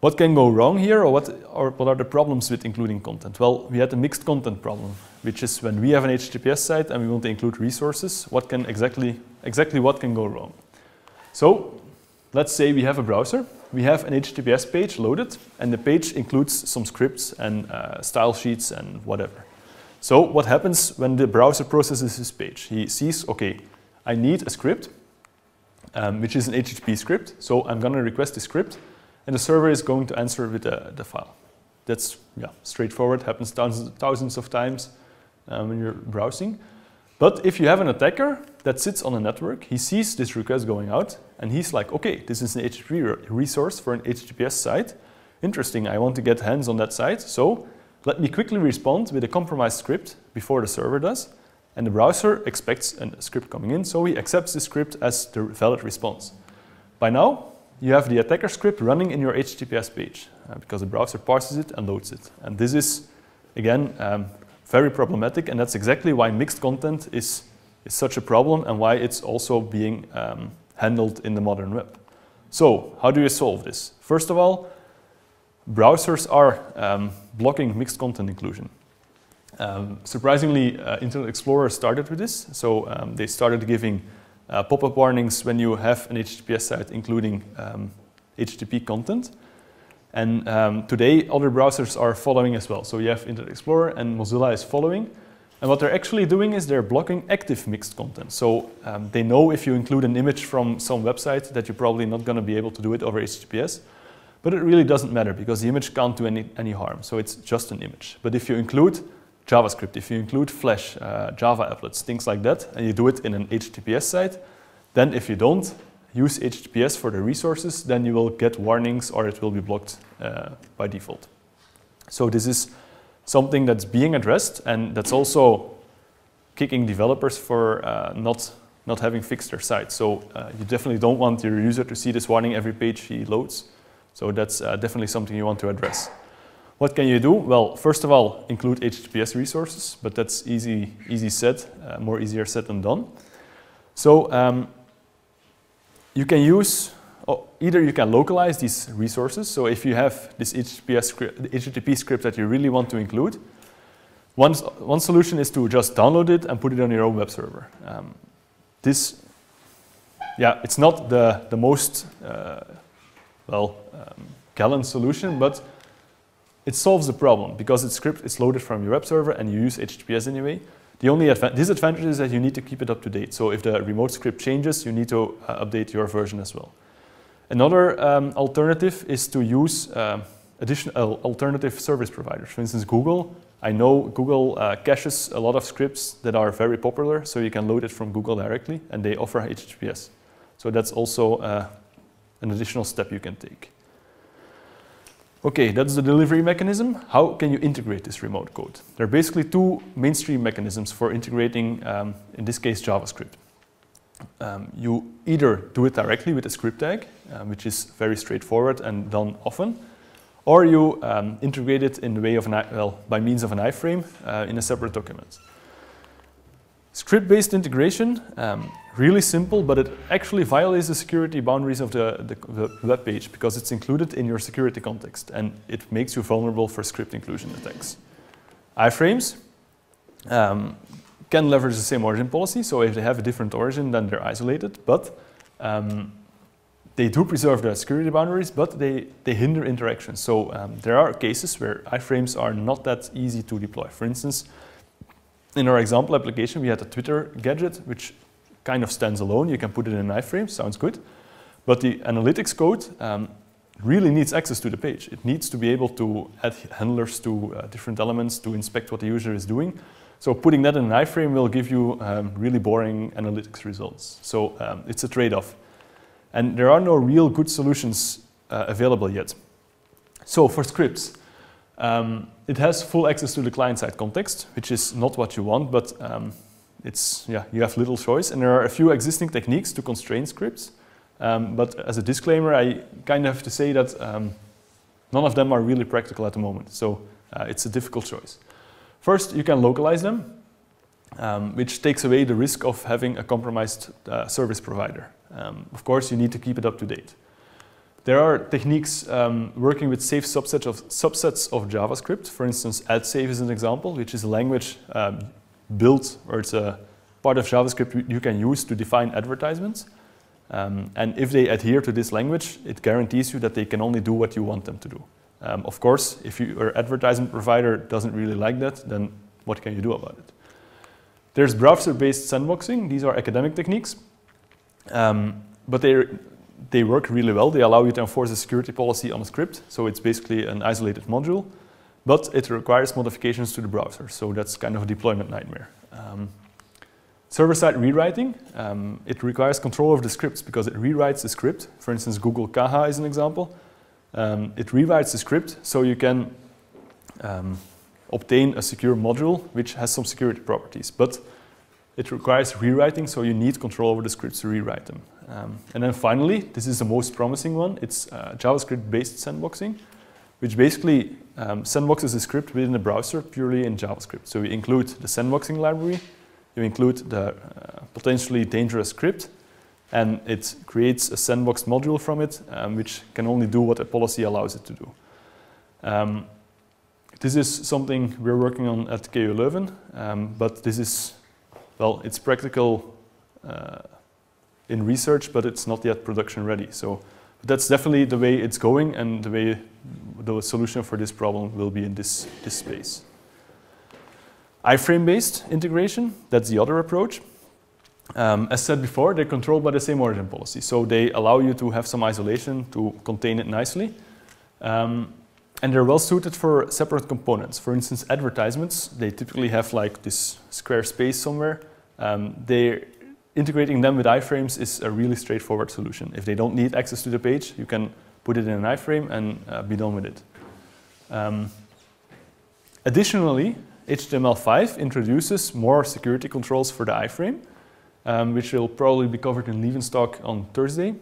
What can go wrong here, or what are, what are the problems with including content? Well, we had a mixed content problem, which is when we have an H T T P S site and we want to include resources, what can exactly, exactly what can go wrong? So let's say we have a browser we have an H T T P S page loaded, and the page includes some scripts and uh, style sheets and whatever. So what happens when the browser processes this page? He sees, okay, I need a script, um, which is an H T T P script, so I'm going to request a script, and the server is going to answer with uh, the file. That's yeah, straightforward, happens thousands, thousands of times uh, when you're browsing. But if you have an attacker that sits on a network, he sees this request going out, and he's like, okay, this is an H T T P resource for an H T T P S site. Interesting, I want to get hands on that site, so let me quickly respond with a compromised script before the server does. And the browser expects a script coming in, so he accepts the script as the valid response. By now, you have the attacker script running in your H T T P S page, uh, because the browser parses it and loads it. And this is, again, um, very problematic, and that's exactly why mixed content is, is such a problem and why it's also being um, handled in the modern web. So, how do you solve this? First of all, browsers are um, blocking mixed content inclusion. Um, surprisingly, uh, Internet Explorer started with this, so um, they started giving Uh, pop-up warnings when you have an H T T P S site including um, H T T P content. And um, today other browsers are following as well. So you have Internet Explorer and Mozilla is following. And what they're actually doing is they're blocking active mixed content. So um, they know if you include an image from some website that you're probably not going to be able to do it over H T T P S. But it really doesn't matter because the image can't do any, any harm. So it's just an image. But if you include JavaScript, if you include Flash, uh, Java applets, things like that, and you do it in an H T T P S site, then if you don't use H T T P S for the resources, then you will get warnings or it will be blocked uh, by default. So this is something that's being addressed, and that's also kicking developers for uh, not, not having fixed their site. So uh, you definitely don't want your user to see this warning every page he loads. So that's uh, definitely something you want to address. What can you do? Well, first of all, include H T T P S resources, but that's easy, easy said, uh, more easier said than done. So um, you can use, oh, either you can localize these resources. So if you have this H T T P S script, H T T P script that you really want to include, one, one solution is to just download it and put it on your own web server. Um, this, yeah, it's not the, the most, uh, well, um, gallant solution, but it solves the problem because its script is loaded from your web server and you use H T T P S anyway. The only disadvantage is that you need to keep it up to date. So if the remote script changes, you need to uh, update your version as well. Another um, alternative is to use um, additional alternative service providers. For instance, Google. I know Google uh, caches a lot of scripts that are very popular, so you can load it from Google directly, and they offer H T T P S. So that's also uh, an additional step you can take. Okay, that's the delivery mechanism. How can you integrate this remote code? There are basically two mainstream mechanisms for integrating, um, in this case, JavaScript. Um, you either do it directly with a script tag, uh, which is very straightforward and done often, or you um, integrate it in the way of an I well, by means of an iframe uh, in a separate document. Script-based integration, um, really simple, but it actually violates the security boundaries of the, the, the web page because it's included in your security context and it makes you vulnerable for script inclusion attacks. Iframes um, can leverage the same origin policy, so if they have a different origin, then they're isolated, but um, they do preserve their security boundaries, but they, they hinder interaction. So um, there are cases where iframes are not that easy to deploy. For instance, in our example application, we had a Twitter gadget, which kind of stands alone. You can put it in an iframe, sounds good. But the analytics code um, really needs access to the page. It needs to be able to add handlers to uh, different elements to inspect what the user is doing. So putting that in an iframe will give you um, really boring analytics results. So um, it's a trade-off. And there are no real good solutions uh, available yet. So for scripts, Um, it has full access to the client-side context, which is not what you want, but um, it's, yeah, you have little choice. And there are a few existing techniques to constrain scripts. Um, but as a disclaimer, I kind of have to say that um, none of them are really practical at the moment. So uh, it's a difficult choice. First, you can localize them, um, which takes away the risk of having a compromised uh, service provider. Um, of course, you need to keep it up to date. There are techniques um, working with safe subsets of, subsets of JavaScript. For instance, AdSafe is an example, which is a language um, built, or it's a part of JavaScript you can use to define advertisements. Um, and if they adhere to this language, it guarantees you that they can only do what you want them to do. Um, of course, if you, your advertisement provider doesn't really like that, then what can you do about it? There's browser-based sandboxing. These are academic techniques, um, but they, they work really well. They allow you to enforce a security policy on a script, so it's basically an isolated module, but it requires modifications to the browser, so that's kind of a deployment nightmare. Um, Server-side rewriting, um, it requires control of the scripts because it rewrites the script. For instance, Google Caja is an example. Um, it rewrites the script so you can um, obtain a secure module which has some security properties, but it requires rewriting, so you need control over the scripts to rewrite them. Um, and then finally, this is the most promising one, it's uh, JavaScript-based sandboxing, which basically um, sandboxes the script within the browser purely in JavaScript. So we include the sandboxing library, you include the uh, potentially dangerous script, and it creates a sandbox module from it, um, which can only do what a policy allows it to do. Um, this is something we're working on at K U Leuven, um, but this is, well, it's practical uh, in research, but it's not yet production ready. So that's definitely the way it's going, and the way the solution for this problem will be in this, this space. iframe-based integration, that's the other approach. Um, as said before, they're controlled by the same origin policy, so they allow you to have some isolation to contain it nicely. Um, and they're well suited for separate components. For instance, advertisements, they typically have like this square space somewhere. Um, they're integrating them with iframes is a really straightforward solution. If they don't need access to the page, you can put it in an iframe and uh, be done with it. Um, additionally, H T M L five introduces more security controls for the iframe, um, which will probably be covered in Leuven's talk on Thursday.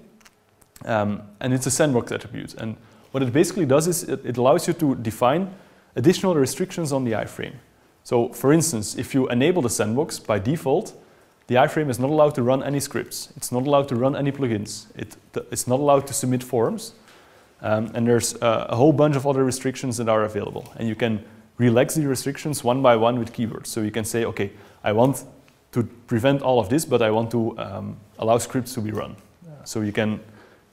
Um, and it's a sandbox attribute. And what it basically does is it, it allows you to define additional restrictions on the iframe. So, for instance, if you enable the sandbox by default, the iframe is not allowed to run any scripts. It's not allowed to run any plugins. It, it's not allowed to submit forms. Um, and there's a, a whole bunch of other restrictions that are available. And you can relax the restrictions one by one with keywords. So you can say, okay, I want to prevent all of this, but I want to um, allow scripts to be run. Yeah. So you can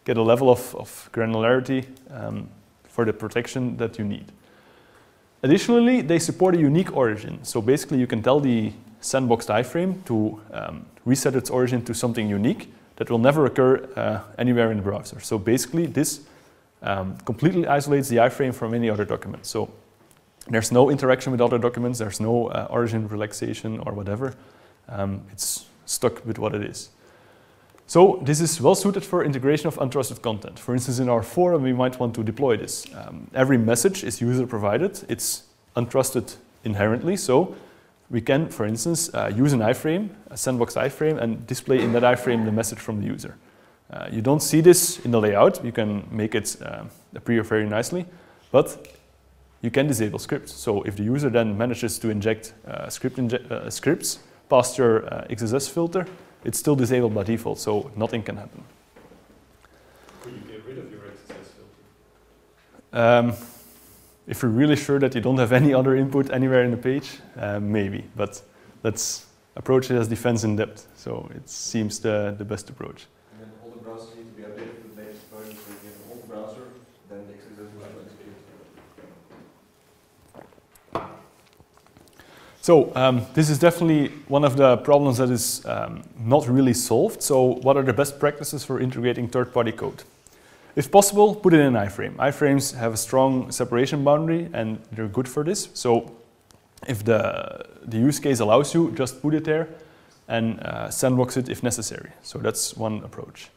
get a level of, of granularity um, for the protection that you need. Additionally, they support a unique origin. So basically you can tell the sandboxed iframe to um, reset its origin to something unique that will never occur uh, anywhere in the browser. So basically this um, completely isolates the iframe from any other document. So there's no interaction with other documents, there's no uh, origin relaxation or whatever. Um, it's stuck with what it is. So this is well suited for integration of untrusted content. For instance, in our forum, we might want to deploy this. Um, every message is user provided, it's untrusted inherently, so we can, for instance, uh, use an iframe, a sandbox iframe, and display in that iframe the message from the user. Uh, you don't see this in the layout, you can make it uh, appear very nicely, but you can disable scripts. So if the user then manages to inject uh, script inje uh, scripts past your uh, X S S filter, it's still disabled by default, so nothing can happen. Could you get rid of your X S S filter? Um, if you're really sure that you don't have any other input anywhere in the page, uh, maybe. But let's approach it as defense in depth. So it seems the, the best approach. And then all the browsers need to be updated with the latest version, so you get an old browser, then the X S S will have experienced. So um, this is definitely one of the problems that is um, not really solved. So what are the best practices for integrating third-party code? If possible, put it in an iframe. Iframes have a strong separation boundary and they're good for this. So if the, the use case allows you, just put it there and uh, sandbox it if necessary. So that's one approach.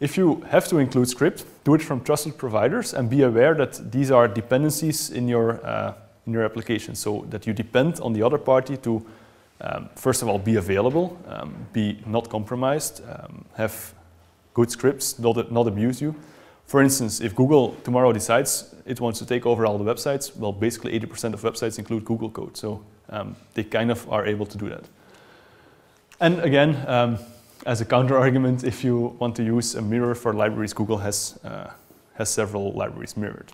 If you have to include script, do it from trusted providers and be aware that these are dependencies in your uh, in your application, so that you depend on the other party to, um, first of all, be available, um, be not compromised, um, have good scripts, not, not abuse you. For instance, if Google tomorrow decides it wants to take over all the websites, well, basically eighty percent of websites include Google code, so um, they kind of are able to do that. And again, um, as a counter-argument, if you want to use a mirror for libraries, Google has, uh, has several libraries mirrored.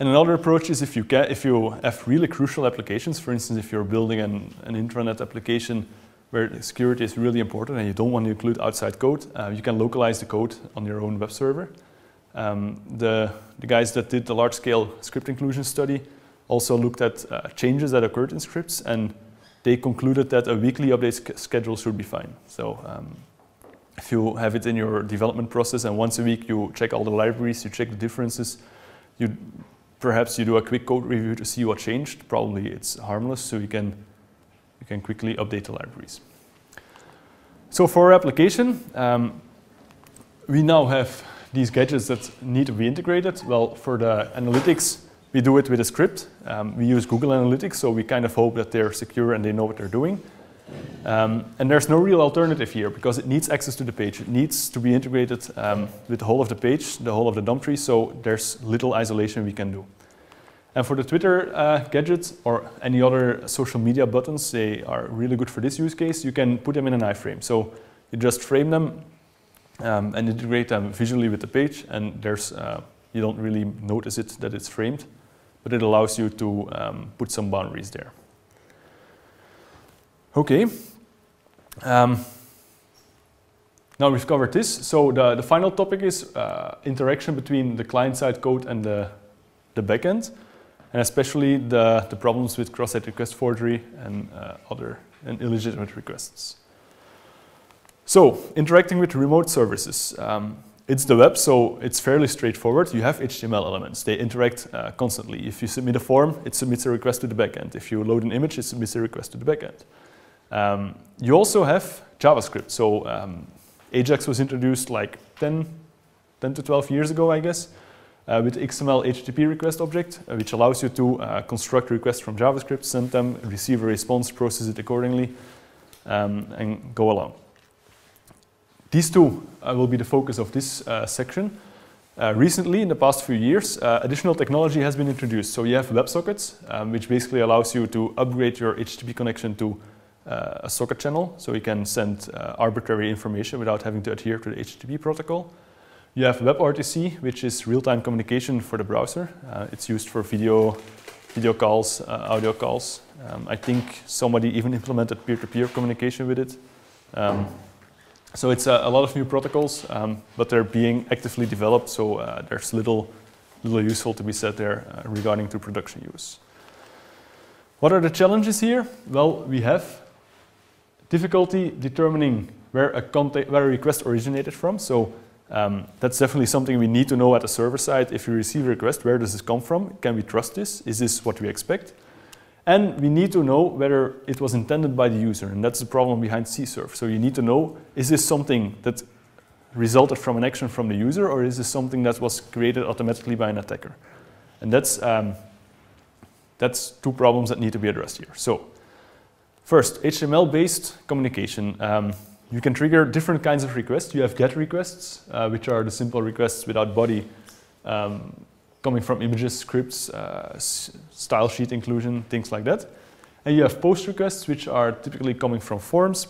And another approach is if you, can, if you have really crucial applications, for instance, if you're building an, an intranet application where security is really important and you don't want to include outside code, uh, you can localize the code on your own web server. Um, the, the guys that did the large-scale script inclusion study also looked at uh, changes that occurred in scripts, and they concluded that a weekly update schedule should be fine. So um, if you have it in your development process and once a week you check all the libraries, you check the differences, you perhaps you do a quick code review to see what changed. Probably it's harmless, so you can, you can quickly update the libraries. So for our application, um, we now have these gadgets that need to be integrated. Well, for the analytics, we do it with a script. Um, we use Google Analytics, so we kind of hope that they're secure and they know what they're doing. Um, and there's no real alternative here because it needs access to the page. It needs to be integrated um, with the whole of the page, the whole of the D O M tree, so there's little isolation we can do. And for the Twitter uh, gadgets or any other social media buttons, they are really good for this use case. You can put them in an iframe. So you just frame them um, and integrate them visually with the page, and there's uh, you don't really notice it that it's framed, but it allows you to um, put some boundaries there. Okay, um, now we've covered this. So the, the final topic is uh, interaction between the client-side code and the, the backend, and especially the, the problems with cross-site request forgery and uh, other and illegitimate requests. So interacting with remote services. Um, It's the web, so it's fairly straightforward. You have H T M L elements. They interact uh, constantly. If you submit a form, it submits a request to the backend. If you load an image, it submits a request to the backend. Um, you also have JavaScript. So um, Ajax was introduced like ten to twelve years ago, I guess, uh, with the X M L H T T P request object, uh, which allows you to uh, construct requests from JavaScript, send them, receive a response, process it accordingly, um, and go along. These two uh, will be the focus of this uh, section. Uh, recently, in the past few years, uh, additional technology has been introduced. So you have WebSockets, um, which basically allows you to upgrade your H T T P connection to uh, a socket channel, so you can send uh, arbitrary information without having to adhere to the H T T P protocol. You have WebRTC, which is real-time communication for the browser. Uh, it's used for video, video calls, uh, audio calls. Um, I think somebody even implemented peer-to-peer communication with it. Um, So it's a, a lot of new protocols, um, but they're being actively developed, so uh, there's little, little useful to be said there uh, regarding to production use. What are the challenges here? Well, we have difficulty determining where a, where a request originated from, so um, that's definitely something we need to know at the server side. If you receive a request, where does this come from? Can we trust this? Is this what we expect? And we need to know whether it was intended by the user, and that's the problem behind C S R F. So you need to know, is this something that resulted from an action from the user, or is this something that was created automatically by an attacker? And that's, um, that's two problems that need to be addressed here. So first, H T M L-based communication. Um, you can trigger different kinds of requests. You have GET requests, uh, which are the simple requests without body, um, coming from images, scripts, uh, style sheet inclusion, things like that. And you have post requests, which are typically coming from forms,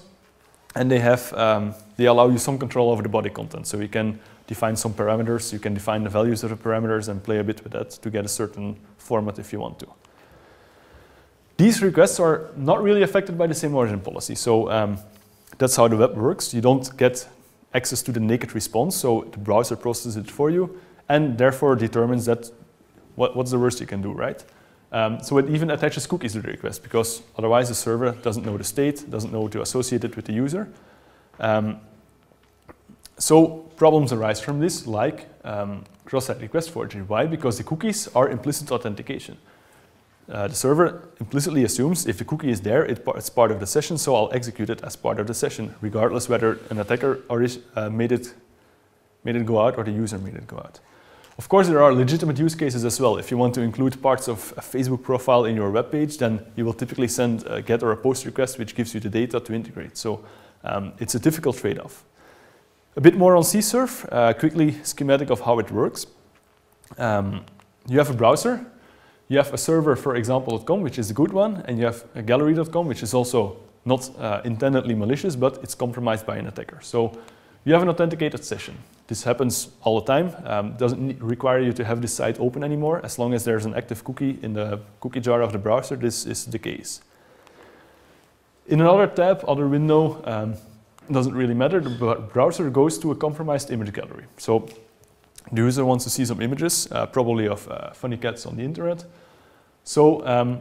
and they have um, they allow you some control over the body content. So you can define some parameters, you can define the values of the parameters and play a bit with that to get a certain format if you want to. These requests are not really affected by the same origin policy. So um, that's how the web works. You don't get access to the naked response, so the browser processes it for you, and therefore determines that what, what's the worst you can do, right? Um, so it even attaches cookies to the request, because otherwise the server doesn't know the state, doesn't know to associate it with the user. Um, so problems arise from this, like um, cross-site request forgery. Why? Because the cookies are implicit authentication. Uh, the server implicitly assumes if the cookie is there, it, it's part of the session, so I'll execute it as part of the session, regardless whether an attacker uh, made it, made it go out or the user made it go out. Of course, there are legitimate use cases as well. If you want to include parts of a Facebook profile in your web page, then you will typically send a GET or a POST request, which gives you the data to integrate. So um, it's a difficult trade-off. A bit more on C S R F, uh, quickly schematic of how it works. Um, you have a browser, you have a server for example dot com, which is a good one, and you have a gallery dot com, which is also not uh, intendedly malicious, but it's compromised by an attacker. So you have an authenticated session. This happens all the time. Um, doesn't require you to have this site open anymore. As long as there's an active cookie in the cookie jar of the browser, this is the case. In another tab, other window, um, doesn't really matter, the browser goes to a compromised image gallery. So the user wants to see some images, uh, probably of uh, funny cats on the internet. So um,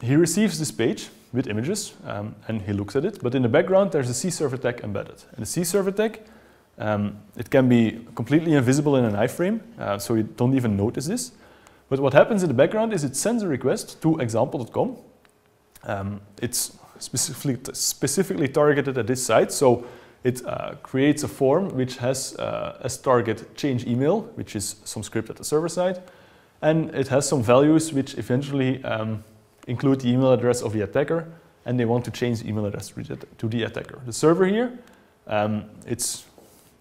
he receives this page with images um, and he looks at it, but in the background there's a C S R F attack embedded. And the C S R F attack, um, it can be completely invisible in an iframe, uh, so you don't even notice this. But what happens in the background is it sends a request to example dot com. Um, it's specifically, specifically targeted at this site, so it uh, creates a form which has uh, as target change email, which is some script at the server side, and it has some values which eventually um, include the email address of the attacker, and they want to change the email address to the attacker. The server here, um, it's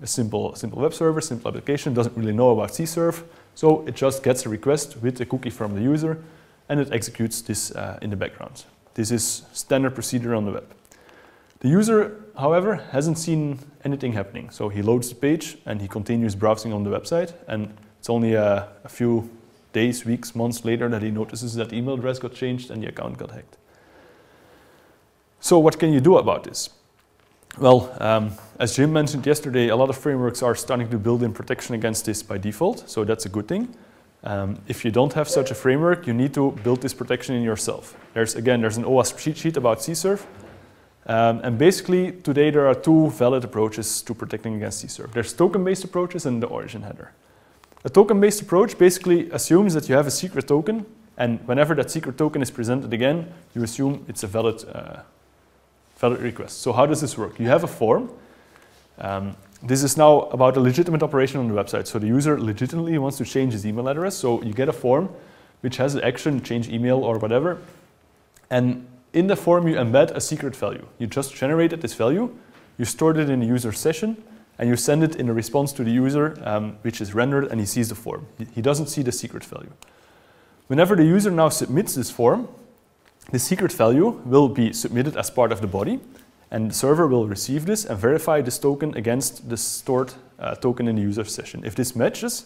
a simple, simple web server, simple application, doesn't really know about C S R F, so it just gets a request with a cookie from the user, and it executes this uh, in the background. This is standard procedure on the web. The user, however, hasn't seen anything happening, so he loads the page and he continues browsing on the website, and it's only a, a few days, weeks, months later that he notices that the email address got changed and the account got hacked. So what can you do about this? Well, um, as Jim mentioned yesterday, a lot of frameworks are starting to build in protection against this by default, so that's a good thing. Um, if you don't have such a framework, you need to build this protection in yourself. There's, again, there's an OWASP cheat sheet about C S R F, um, and basically today there are two valid approaches to protecting against C S R F. There's token-based approaches and the origin header. A token-based approach basically assumes that you have a secret token, and whenever that secret token is presented again, you assume it's a valid, uh, valid request. So how does this work? You have a form. Um, This is now about a legitimate operation on the website. So the user legitimately wants to change his email address. So you get a form which has the action, change email or whatever. And in the form you embed a secret value. You just generated this value, you stored it in the user session, and you send it in a response to the user um, which is rendered and he sees the form. He doesn't see the secret value. Whenever the user now submits this form, the secret value will be submitted as part of the body. And the server will receive this and verify this token against the stored uh, token in the user session. If this matches,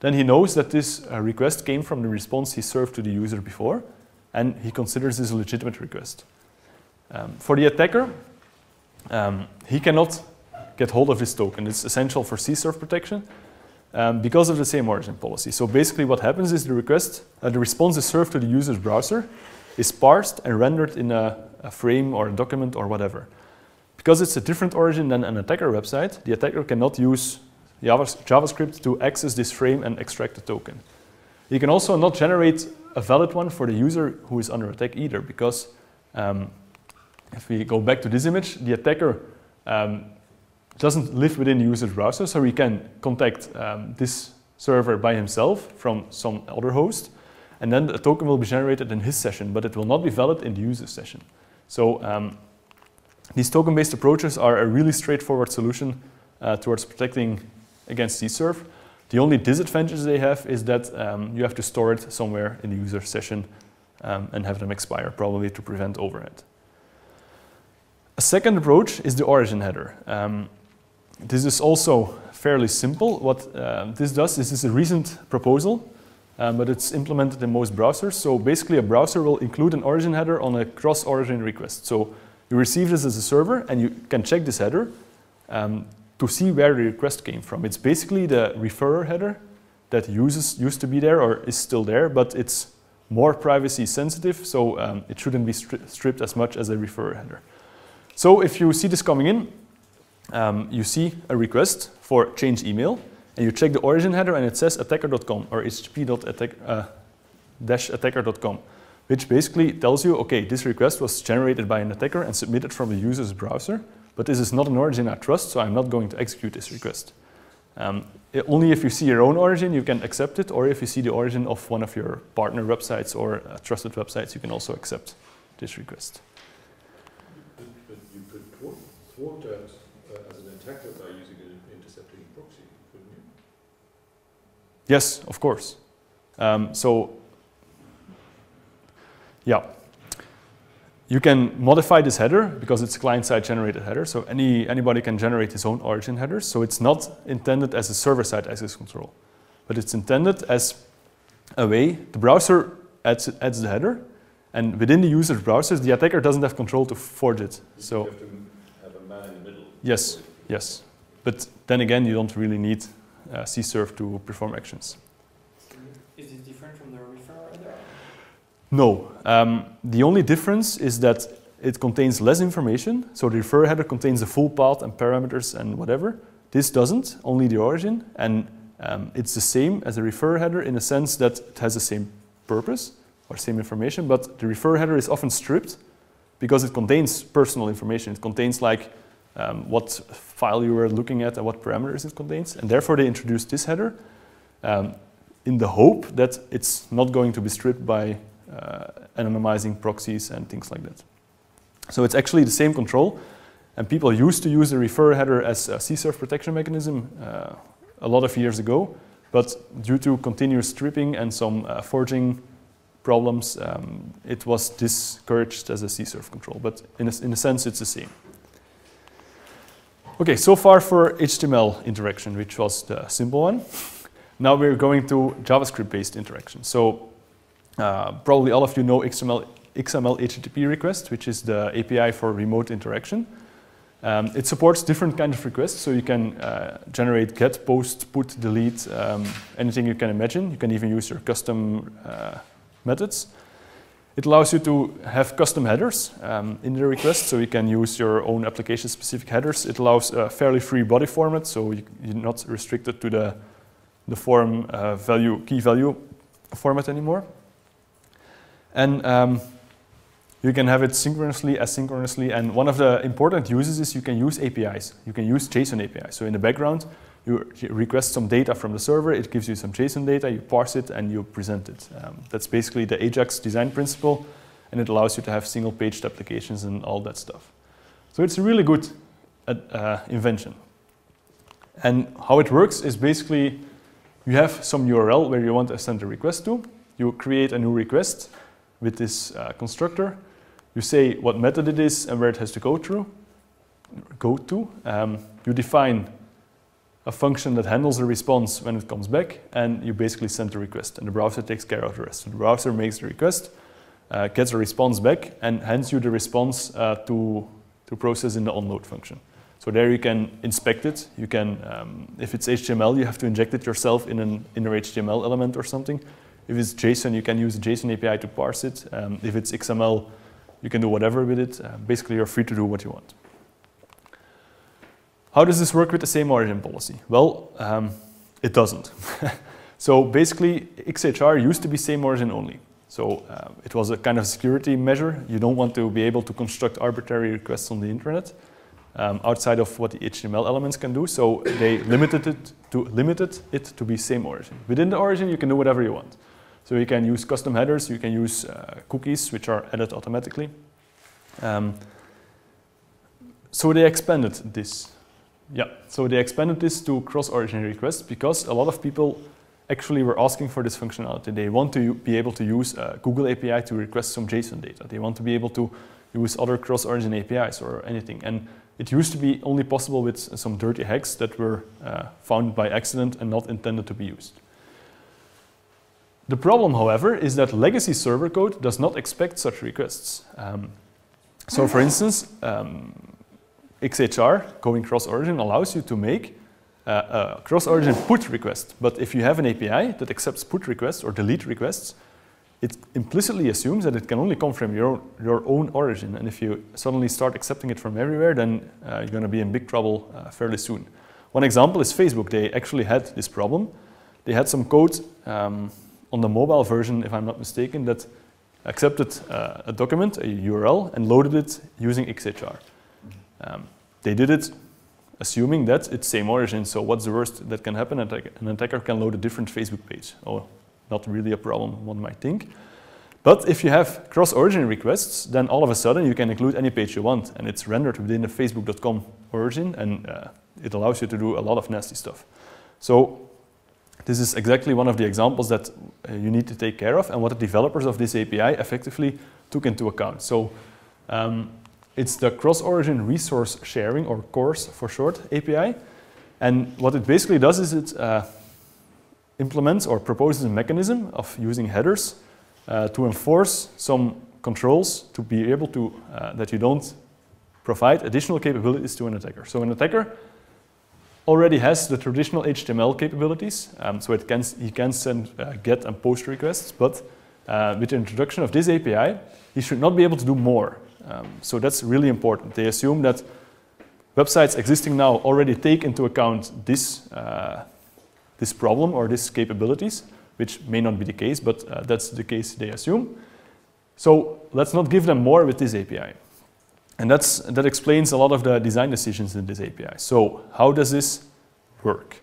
then he knows that this uh, request came from the response he served to the user before, and he considers this a legitimate request. Um, for the attacker, um, he cannot get hold of this token. It's essential for C S R F protection um, because of the same origin policy. So basically what happens is the request, uh, the response is served to the user's browser, is parsed and rendered in a, a frame or a document or whatever. Because it's a different origin than an attacker website, the attacker cannot use JavaScript to access this frame and extract the token. You can also not generate a valid one for the user who is under attack either, because um, if we go back to this image, the attacker um, doesn't live within the user's browser, so he can contact um, this server by himself from some other host, and then the token will be generated in his session, but it will not be valid in the user session. So. Um, These token-based approaches are a really straightforward solution uh, towards protecting against C S R F. The only disadvantage they have is that um, you have to store it somewhere in the user session um, and have them expire, probably to prevent overhead. A second approach is the origin header. Um, this is also fairly simple. What uh, this does, this is a recent proposal, um, but it's implemented in most browsers. So basically a browser will include an origin header on a cross-origin request. So you receive this as a server and you can check this header um, to see where the request came from. It's basically the referrer header that uses, used to be there or is still there, but it's more privacy sensitive, so um, it shouldn't be stri stripped as much as a referrer header. So if you see this coming in, um, you see a request for change email and you check the origin header and it says attacker dot com or H T T P dash attacker dot com. Which basically tells you, okay, this request was generated by an attacker and submitted from the user's browser, but this is not an origin I trust, so I'm not going to execute this request. Um, it, only if you see your own origin, you can accept it, or if you see the origin of one of your partner websites or uh, trusted websites, you can also accept this request. But you could thwart that uh, as an attacker by using an intercepting proxy, couldn't you? Yes, of course. Um, so. Yeah, you can modify this header because it's client-side generated header, so any, anybody can generate his own origin headers. So it's not intended as a server-side access control, but it's intended as a way the browser adds, adds the header, And within the user's browsers, the attacker doesn't have control to forge it. So you have to have a man in the middle. Yes, yes. But then again, you don't really need uh, C S R F to perform actions. Is it different from the referrer error? No. Um, the only difference is that it contains less information. So the referrer header contains the full path and parameters and whatever. This doesn't, only the origin. And um, it's the same as the referrer header in the sense that it has the same purpose or same information, but the referrer header is often stripped because it contains personal information. It contains like um, what file you were looking at and what parameters it contains, and therefore they introduced this header um, in the hope that it's not going to be stripped by uh, anonymizing proxies and things like that. So it's actually the same control, and people used to use the referrer header as a C S R F protection mechanism uh, a lot of years ago, but due to continuous stripping and some uh, forging problems, um, it was discouraged as a C S R F control, but in a, in a sense it's the same. Okay, so far for H T M L interaction, which was the simple one. Now we're going to JavaScript-based interaction. So uh, probably all of you know X M L, X M L H T T P request, which is the A P I for remote interaction. Um, it supports different kinds of requests, so you can uh, generate get, post, put, delete, um, anything you can imagine. You can even use your custom uh, methods. It allows you to have custom headers um, in the request, so you can use your own application-specific headers. It allows a fairly free body format, so you, you're not restricted to the, the form uh, value, key value format anymore. And um, you can have it synchronously, asynchronously, and one of the important uses is you can use A P Is. You can use JSON A P Is. So in the background, you request some data from the server, it gives you some JSON data, you parse it, and you present it. Um, that's basically the Ajax design principle, and it allows you to have single-paged applications and all that stuff. So it's a really good uh, invention. And how it works is basically you have some U R L where you want to send a request to. You create a new request with this uh, constructor. You say what method it is and where it has to go through. Go to. Um, you define a function that handles the response when it comes back, and you basically send the request, and the browser takes care of the rest. So the browser makes the request, uh, gets the response back, and hands you the response uh, to, to process in the onload function. So there you can inspect it. You can, um, if it's H T M L, you have to inject it yourself in an inner H T M L element or something. If it's JSON, you can use a JSON A P I to parse it. Um, if it's X M L, you can do whatever with it. Uh, basically, you're free to do what you want. How does this work with the same origin policy? Well, um, it doesn't. So basically, X H R used to be same origin only. So uh, it was a kind of security measure. You don't want to be able to construct arbitrary requests on the internet um, outside of what the H T M L elements can do. So they limited it to limited it to be same origin. Within the origin, you can do whatever you want. So you can use custom headers. You can use uh, cookies, which are added automatically. Um, so they expanded this. Yeah, so they expanded this to cross-origin requests because a lot of people actually were asking for this functionality. They want to be able to use a Google A P I to request some JSON data. They want to be able to use other cross-origin A P Is or anything. And it used to be only possible with some dirty hacks that were uh, found by accident and not intended to be used. The problem, however, is that legacy server code does not expect such requests. Um, so, for instance, um, X H R, going cross-origin, allows you to make uh, a cross-origin put request. But if you have an A P I that accepts put requests or delete requests, it implicitly assumes that it can only come from your, your own origin. And if you suddenly start accepting it from everywhere, then uh, you're going to be in big trouble uh, fairly soon. One example is Facebook. They actually had this problem. They had some code um, on the mobile version, if I'm not mistaken, that accepted uh, a document, a U R L, and loaded it using X H R. Um, they did it assuming that it's same origin, so what's the worst that can happen? An attacker can load a different Facebook page. Oh, not really a problem, one might think. But if you have cross-origin requests, then all of a sudden you can include any page you want, and it's rendered within the facebook dot com origin, and uh, it allows you to do a lot of nasty stuff. So this is exactly one of the examples that uh, you need to take care of, and what the developers of this A P I effectively took into account. So. Um, It's the Cross-Origin Resource Sharing, or CORS for short, A P I. And what it basically does is it uh, implements or proposes a mechanism of using headers uh, to enforce some controls to be able to, uh, that you don't provide additional capabilities to an attacker. So an attacker already has the traditional H T M L capabilities, um, so it can, he can send uh, get and post requests, but uh, with the introduction of this A P I, he should not be able to do more. Um, so that's really important. They assume that websites existing now already take into account this, uh, this problem or these capabilities, which may not be the case, but uh, that's the case they assume. So let's not give them more with this A P I. And that's, that explains a lot of the design decisions in this A P I. So how does this work?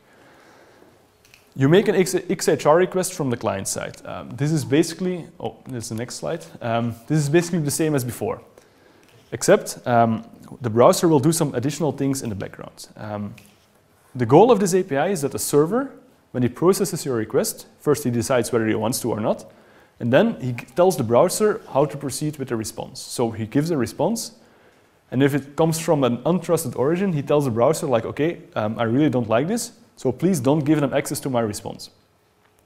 You make an X H R request from the client side. Um, this is basically, oh, there's the next slide. Um, this is basically the same as before, except um, the browser will do some additional things in the background. Um, the goal of this A P I is that the server, when he processes your request, first he decides whether he wants to or not, and then he tells the browser how to proceed with the response. So he gives a response, and if it comes from an untrusted origin, he tells the browser, like, okay, um, I really don't like this, so please don't give them access to my response.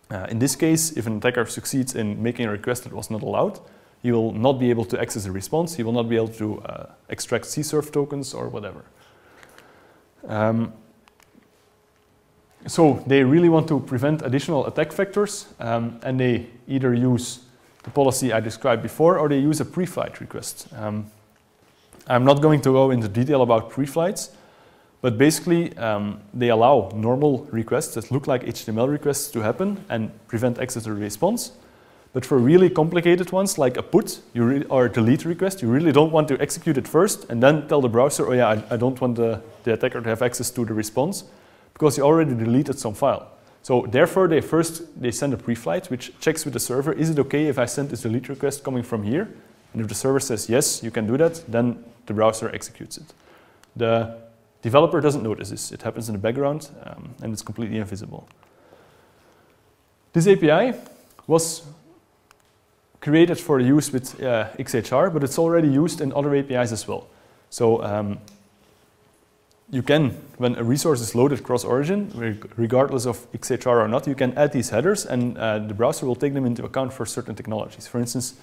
Uh, in this case, if an attacker succeeds in making a request that was not allowed, he will not be able to access the response, he will not be able to uh, extract C S R F tokens or whatever. Um, so they really want to prevent additional attack vectors, um, and they either use the policy I described before, or they use a pre-flight request. Um, I'm not going to go into detail about pre-flights, but basically um, they allow normal requests that look like H T M L requests to happen and prevent access to the response. But for really complicated ones, like a put you re or a delete request, you really don't want to execute it first and then tell the browser, oh yeah, I, I don't want the, the attacker to have access to the response, because you already deleted some file. So therefore, they first they send a pre-flight, which checks with the server, is it okay if I send this delete request coming from here? And if the server says, yes, you can do that, then the browser executes it. The developer doesn't notice this. It happens in the background, um, and it's completely invisible. This A P I was created for use with uh, X H R, but it's already used in other A P Is as well. So um, you can, when a resource is loaded cross-origin, regardless of X H R or not, you can add these headers, and uh, the browser will take them into account for certain technologies. For instance,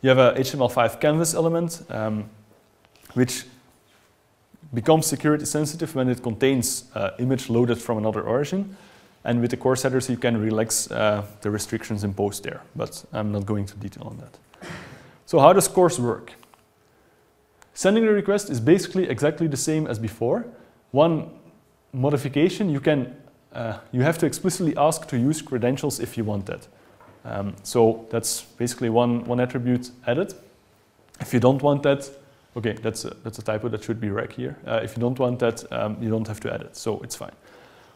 you have a H T M L five canvas element, um, which becomes security sensitive when it contains uh, image loaded from another origin. And with the CORS headers, you can relax uh, the restrictions imposed there. But I'm not going into detail on that. So how does CORS work? Sending the request is basically exactly the same as before. One modification, you can uh, you have to explicitly ask to use credentials if you want that. Um, so that's basically one, one attribute added. If you don't want that, okay, that's a, that's a typo, that should be rec here. Uh, if you don't want that, um, you don't have to add it, so it's fine.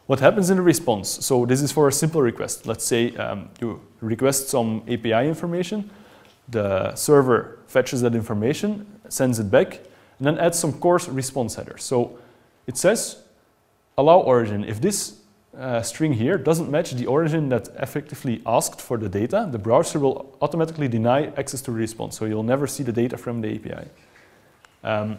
What happens in the response? So this is for a simple request. Let's say um, you request some A P I information. The server fetches that information, sends it back, and then adds some CORS response headers. So it says, allow origin. If this uh, string here doesn't match the origin that effectively asked for the data, the browser will automatically deny access to the response. So you'll never see the data from the A P I. Um,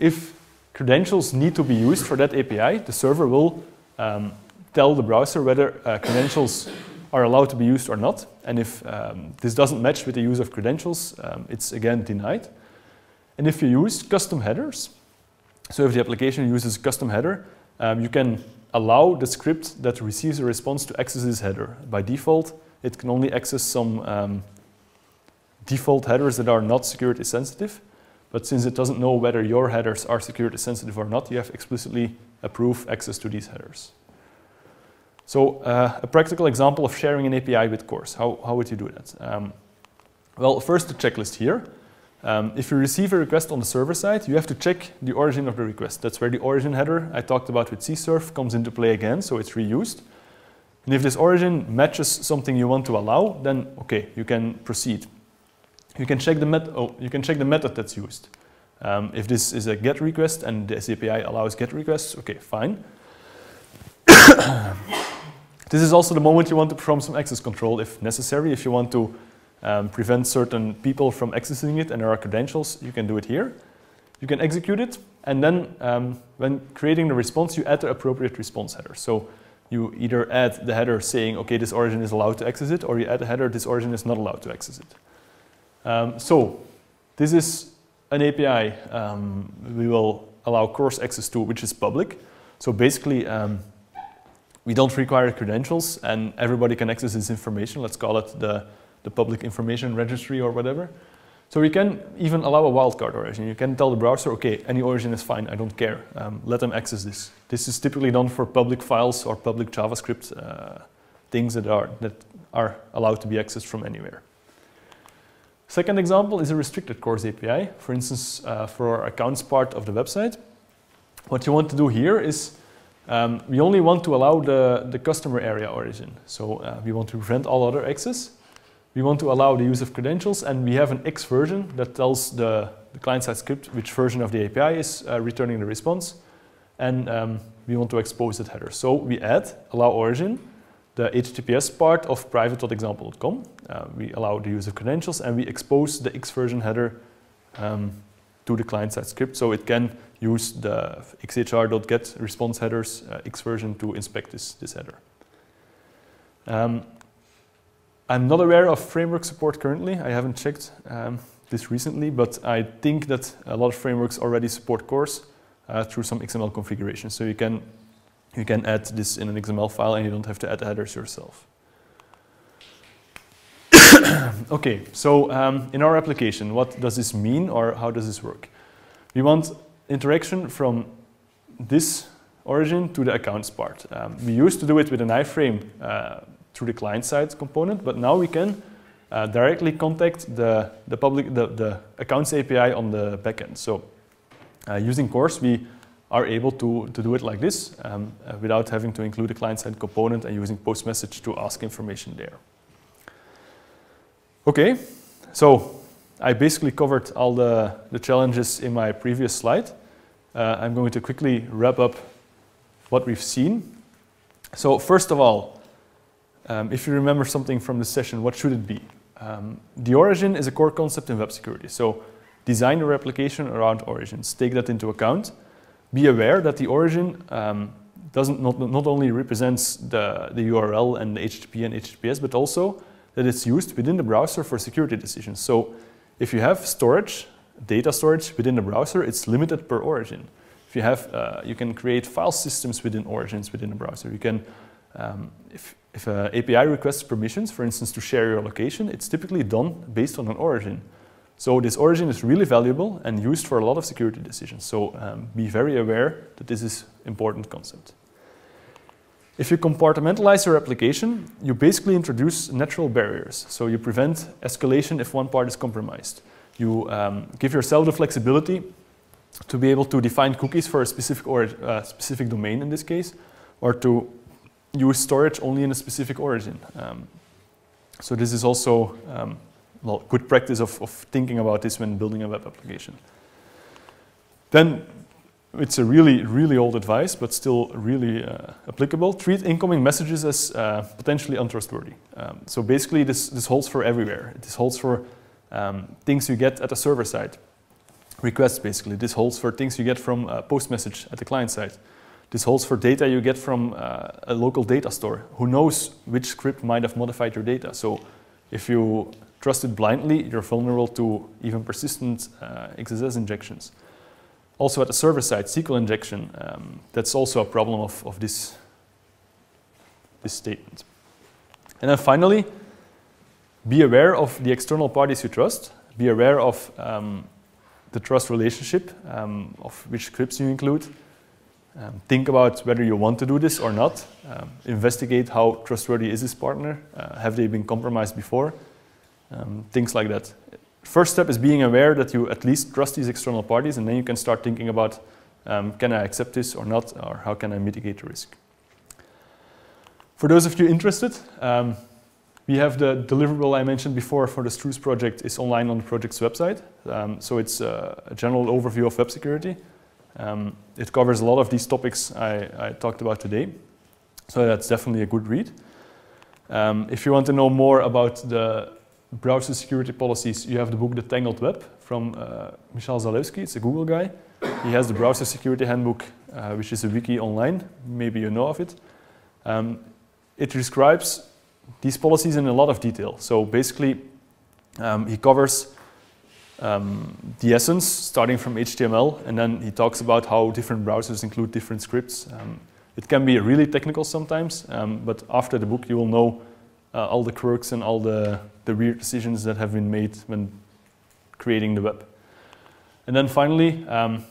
if credentials need to be used for that A P I, the server will Um, tell the browser whether uh, credentials are allowed to be used or not, and if um, this doesn't match with the use of credentials, um, it's again denied. And if you use custom headers, so if the application uses a custom header, um, you can allow the script that receives a response to access this header. By default, it can only access some um, default headers that are not security sensitive, but since it doesn't know whether your headers are security sensitive or not, you have explicitly approve access to these headers. So uh, a practical example of sharing an A P I with CORS. How, how would you do that? Um, well, first the checklist here. Um, if you receive a request on the server side, you have to check the origin of the request. That's where the origin header I talked about with C S R F comes into play again, so it's reused. And if this origin matches something you want to allow, then okay, you can proceed. You can check the, met oh, you can check the method that's used. Um, if this is a GET request and this A P I allows GET requests, okay, fine. This is also the moment you want to perform some access control if necessary. If you want to um, prevent certain people from accessing it and there are credentials, you can do it here. You can execute it, and then um, when creating the response, you add the appropriate response header. So you either add the header saying, okay, this origin is allowed to access it, or you add a header, this origin is not allowed to access it. Um, so This is an A P I um, we will allow CORS access to, which is public. So basically, um, we don't require credentials, and everybody can access this information. Let's call it the, the public information registry or whatever. So we can even allow a wildcard origin. You can tell the browser, okay, any origin is fine, I don't care. Um, let them access this. This is typically done for public files or public JavaScript uh, things that are, that are allowed to be accessed from anywhere. Second example is a restricted CORS A P I, for instance, uh, for our accounts part of the website. What you want to do here is um, we only want to allow the, the customer area origin. So uh, we want to prevent all other access. We want to allow the use of credentials, and we have an X version that tells the, the client-side script which version of the A P I is uh, returning the response, and um, we want to expose that header. So we add allow origin, the H T T P S part of private.example dot com. Uh, we allow the use of credentials, and we expose the X version header um, to the client-side script, so it can use the X H R dot get response headers uh, X version to inspect this, this header. Um, I'm not aware of framework support currently. I haven't checked um, this recently, but I think that a lot of frameworks already support CORS uh, through some X M L configuration, so you can You can add this in an X M L file and you don't have to add headers yourself. Okay, so um, in our application, what does this mean or how does this work? We want interaction from this origin to the accounts part. Um, we used to do it with an iframe uh, through the client-side component, but now we can uh, directly contact the, the, public, the, the accounts A P I on the backend. So uh, using CORS, we are able to, to do it like this um, uh, without having to include a client-side component and using post message to ask information there. Okay, so I basically covered all the, the challenges in my previous slide. Uh, I'm going to quickly wrap up what we've seen. So first of all, um, if you remember something from this session, what should it be? Um, the origin is a core concept in web security. So design your application around origins. Take that into account. Be aware that the origin um, doesn't not, not only represents the, the U R L and the H T T P and H T T P S, but also that it's used within the browser for security decisions. So if you have storage, data storage within the browser, it's limited per origin. If you have, uh, you can create file systems within origins within the browser. You can, um, if, if an A P I requests permissions, for instance, to share your location, it's typically done based on an origin. So this origin is really valuable and used for a lot of security decisions. So um, be very aware that this is an important concept. If you compartmentalize your application, you basically introduce natural barriers. So you prevent escalation if one part is compromised. You um, give yourself the flexibility to be able to define cookies for a specific, or, uh, specific domain in this case, or to use storage only in a specific origin. Um, so this is also um, Well, good practice of, of thinking about this when building a web application. Then it's a really, really old advice, but still really uh, applicable. Treat incoming messages as uh, potentially untrustworthy. Um, so basically this, this holds for everywhere. This holds for um, things you get at the server side. Requests basically. This holds for things you get from uh, post message at the client side. This holds for data you get from uh, a local data store. Who knows which script might have modified your data. So if you trust it blindly, you're vulnerable to even persistent uh, X S S injections. Also at the server side, S Q L injection, um, that's also a problem of, of this, this statement. And then finally, be aware of the external parties you trust. Be aware of um, the trust relationship, um, of which scripts you include. Um, think about whether you want to do this or not. Um, investigate how trustworthy is this partner. Uh, have they been compromised before? Um, things like that. First step is being aware that you at least trust these external parties, and then you can start thinking about um, can I accept this or not, or how can I mitigate the risk. For those of you interested, um, we have the deliverable I mentioned before for the Strews project is online on the project's website. Um, so it's a, a general overview of web security. Um, it covers a lot of these topics I, I talked about today. So that's definitely a good read. Um, if you want to know more about the browser security policies, you have the book The Tangled Web from uh, Michal Zalewski. It's a Google guy. He has the browser security handbook, uh, which is a wiki online. Maybe you know of it. Um, it describes these policies in a lot of detail. So basically, um, he covers um, the essence, starting from H T M L, and then he talks about how different browsers include different scripts. Um, it can be really technical sometimes, um, but after the book you will know uh, all the quirks and all the, the weird decisions that have been made when creating the web. And then finally, um,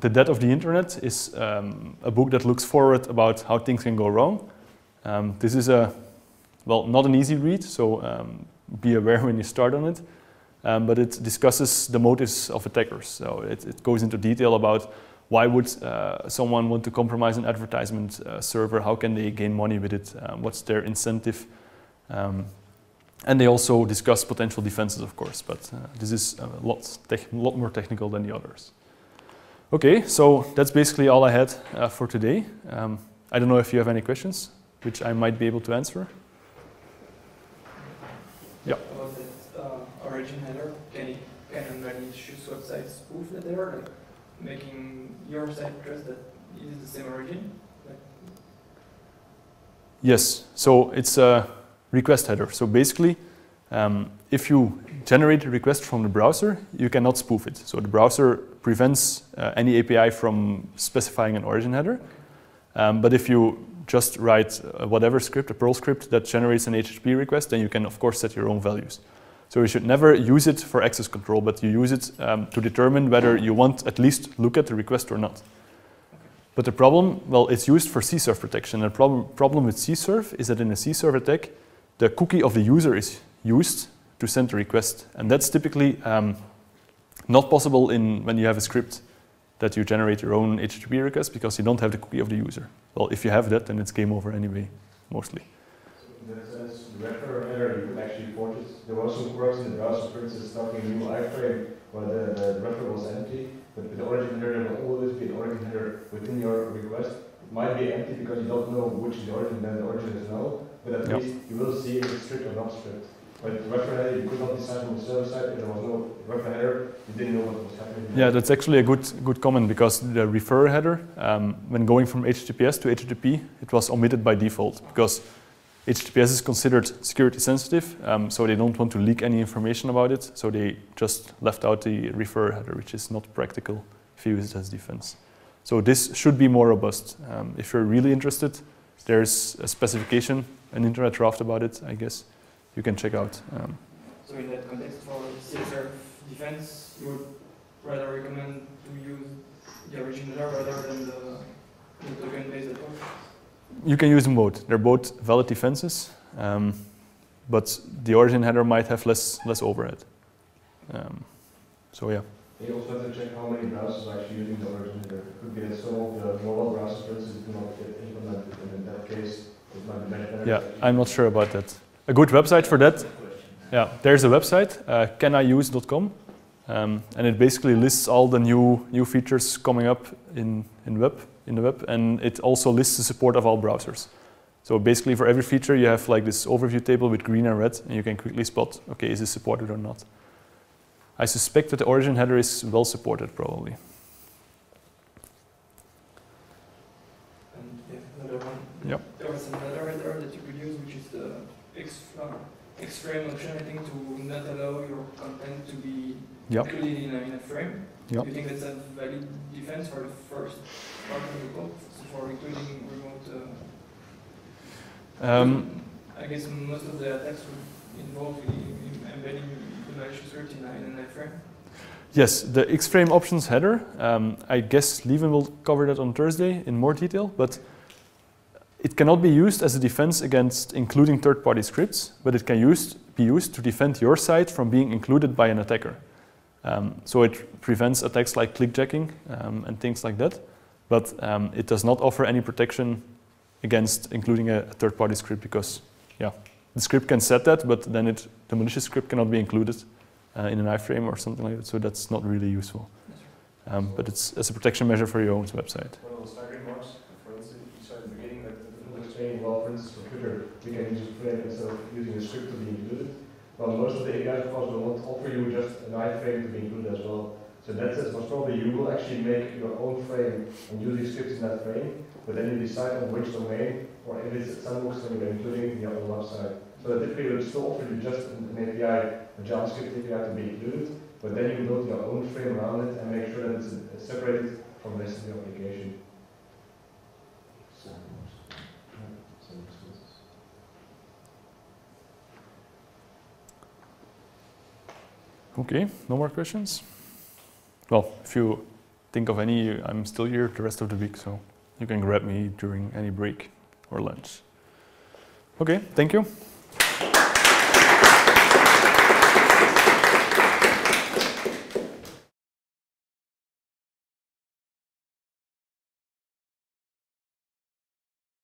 The Death of the Internet is um, a book that looks forward about how things can go wrong. Um, this is a, well, not an easy read, so um, be aware when you start on it. Um, but it discusses the motives of attackers. So it, it goes into detail about why would uh, someone want to compromise an advertisement uh, server, how can they gain money with it, um, what's their incentive. Um, and they also discuss potential defenses, of course, but uh, this is a lot, lot more technical than the others. Okay, so that's basically all I had uh, for today. Um, I don't know if you have any questions, which I might be able to answer. Yeah. About that uh, origin header, can can many websites spoof that error, like making your site address that is the same origin? Like yes. So it's a request header. So basically, um, if you generate a request from the browser, you cannot spoof it. So the browser prevents uh, any A P I from specifying an origin header. Um, but if you just write uh, whatever script, a Perl script that generates an H T T P request, then you can of course set your own values. So you should never use it for access control, but you use it um, to determine whether you want at least look at the request or not. But the problem, well, it's used for C S R F protection. The problem, problem with C S R F is that in a C S R F attack, the cookie of the user is used to send the request, and that's typically um, not possible in when you have a script that you generate your own H T T P request because you don't have the cookie of the user. Well, if you have that, then it's game over anyway, mostly. So in that sense, the referer error, you actually port it. There was some quirks in the browser, for instance, stuck in a new iframe where the, the referer was empty, but with the origin header, there will always be an origin header within your request. It might be empty because you don't know which is the origin, then the origin is null, but at yep. least you will see if it's strict or not strict. But the referer header, you could not decide from the server side, if there was no referer header, you didn't know what was happening. Yeah, that's actually a good, good comment, because the referer header, um, when going from H T T P S to H T T P, it was omitted by default, because H T T P S is considered security sensitive, um, so they don't want to leak any information about it, so they just left out the referer header, which is not practical if you use it as defense. So this should be more robust. Um, if you're really interested, there's a specification, an internet draft about it, I guess. You can check out. Um. So in that context, for C S R F defense, you would rather recommend to use the original rather than the, the token-based approach? You can use them both. They're both valid defenses, um, but the origin header might have less less overhead. Um, so yeah. You also have to check how many browsers are actually using the origin header. It could be that some of the mobile browsers, for instance, do not get implemented, and in that case, it might be better. Yeah, I'm not sure about that. A good website for that, yeah, there's a website, uh, can I use dot com, um, and it basically lists all the new new features coming up in in web in the web, and it also lists the support of all browsers. So basically, for every feature, you have like this overview table with green and red, and you can quickly spot, okay, is this supported or not? I suspect that the origin header is well supported, probably. And if another one, yeah. There was another header that you could use, which is the X-frame option, I think, to not allow your content to be yep. included in a, in a frame. Yep. Do you think that's a valid defense for the first part of the book, for including remote? Uh, um, I guess most of the attacks would involve embedding the malicious script in an iframe. Yes, the X-frame options header. Um, I guess Leuven will cover that on Thursday in more detail, but. It cannot be used as a defense against including third-party scripts, but it can used, be used to defend your site from being included by an attacker. Um, so it prevents attacks like clickjacking um, and things like that, but um, it does not offer any protection against including a third-party script because, yeah, the script can set that, but then it, the malicious script cannot be included uh, in an iframe or something like that, so that's not really useful. Um, but it's as a protection measure for your own website. Well, for instance, for Twitter, we can just frame instead of using a script to be included. Well, most of the A P Is, of course, will not offer you just an iframe to be included as well. So in that sense, most probably you will actually make your own frame and use the scripts in that frame, but then you decide on which domain, or if it's a sandbox, then you're including it in your own website. So that typically will still offer you just an A P I, a JavaScript A P I to be included, but then you build your own frame around it and make sure that it's separated from the rest of the application. Okay, no more questions? Well, if you think of any, I'm still here the rest of the week, so you can grab me during any break or lunch. Okay, thank you.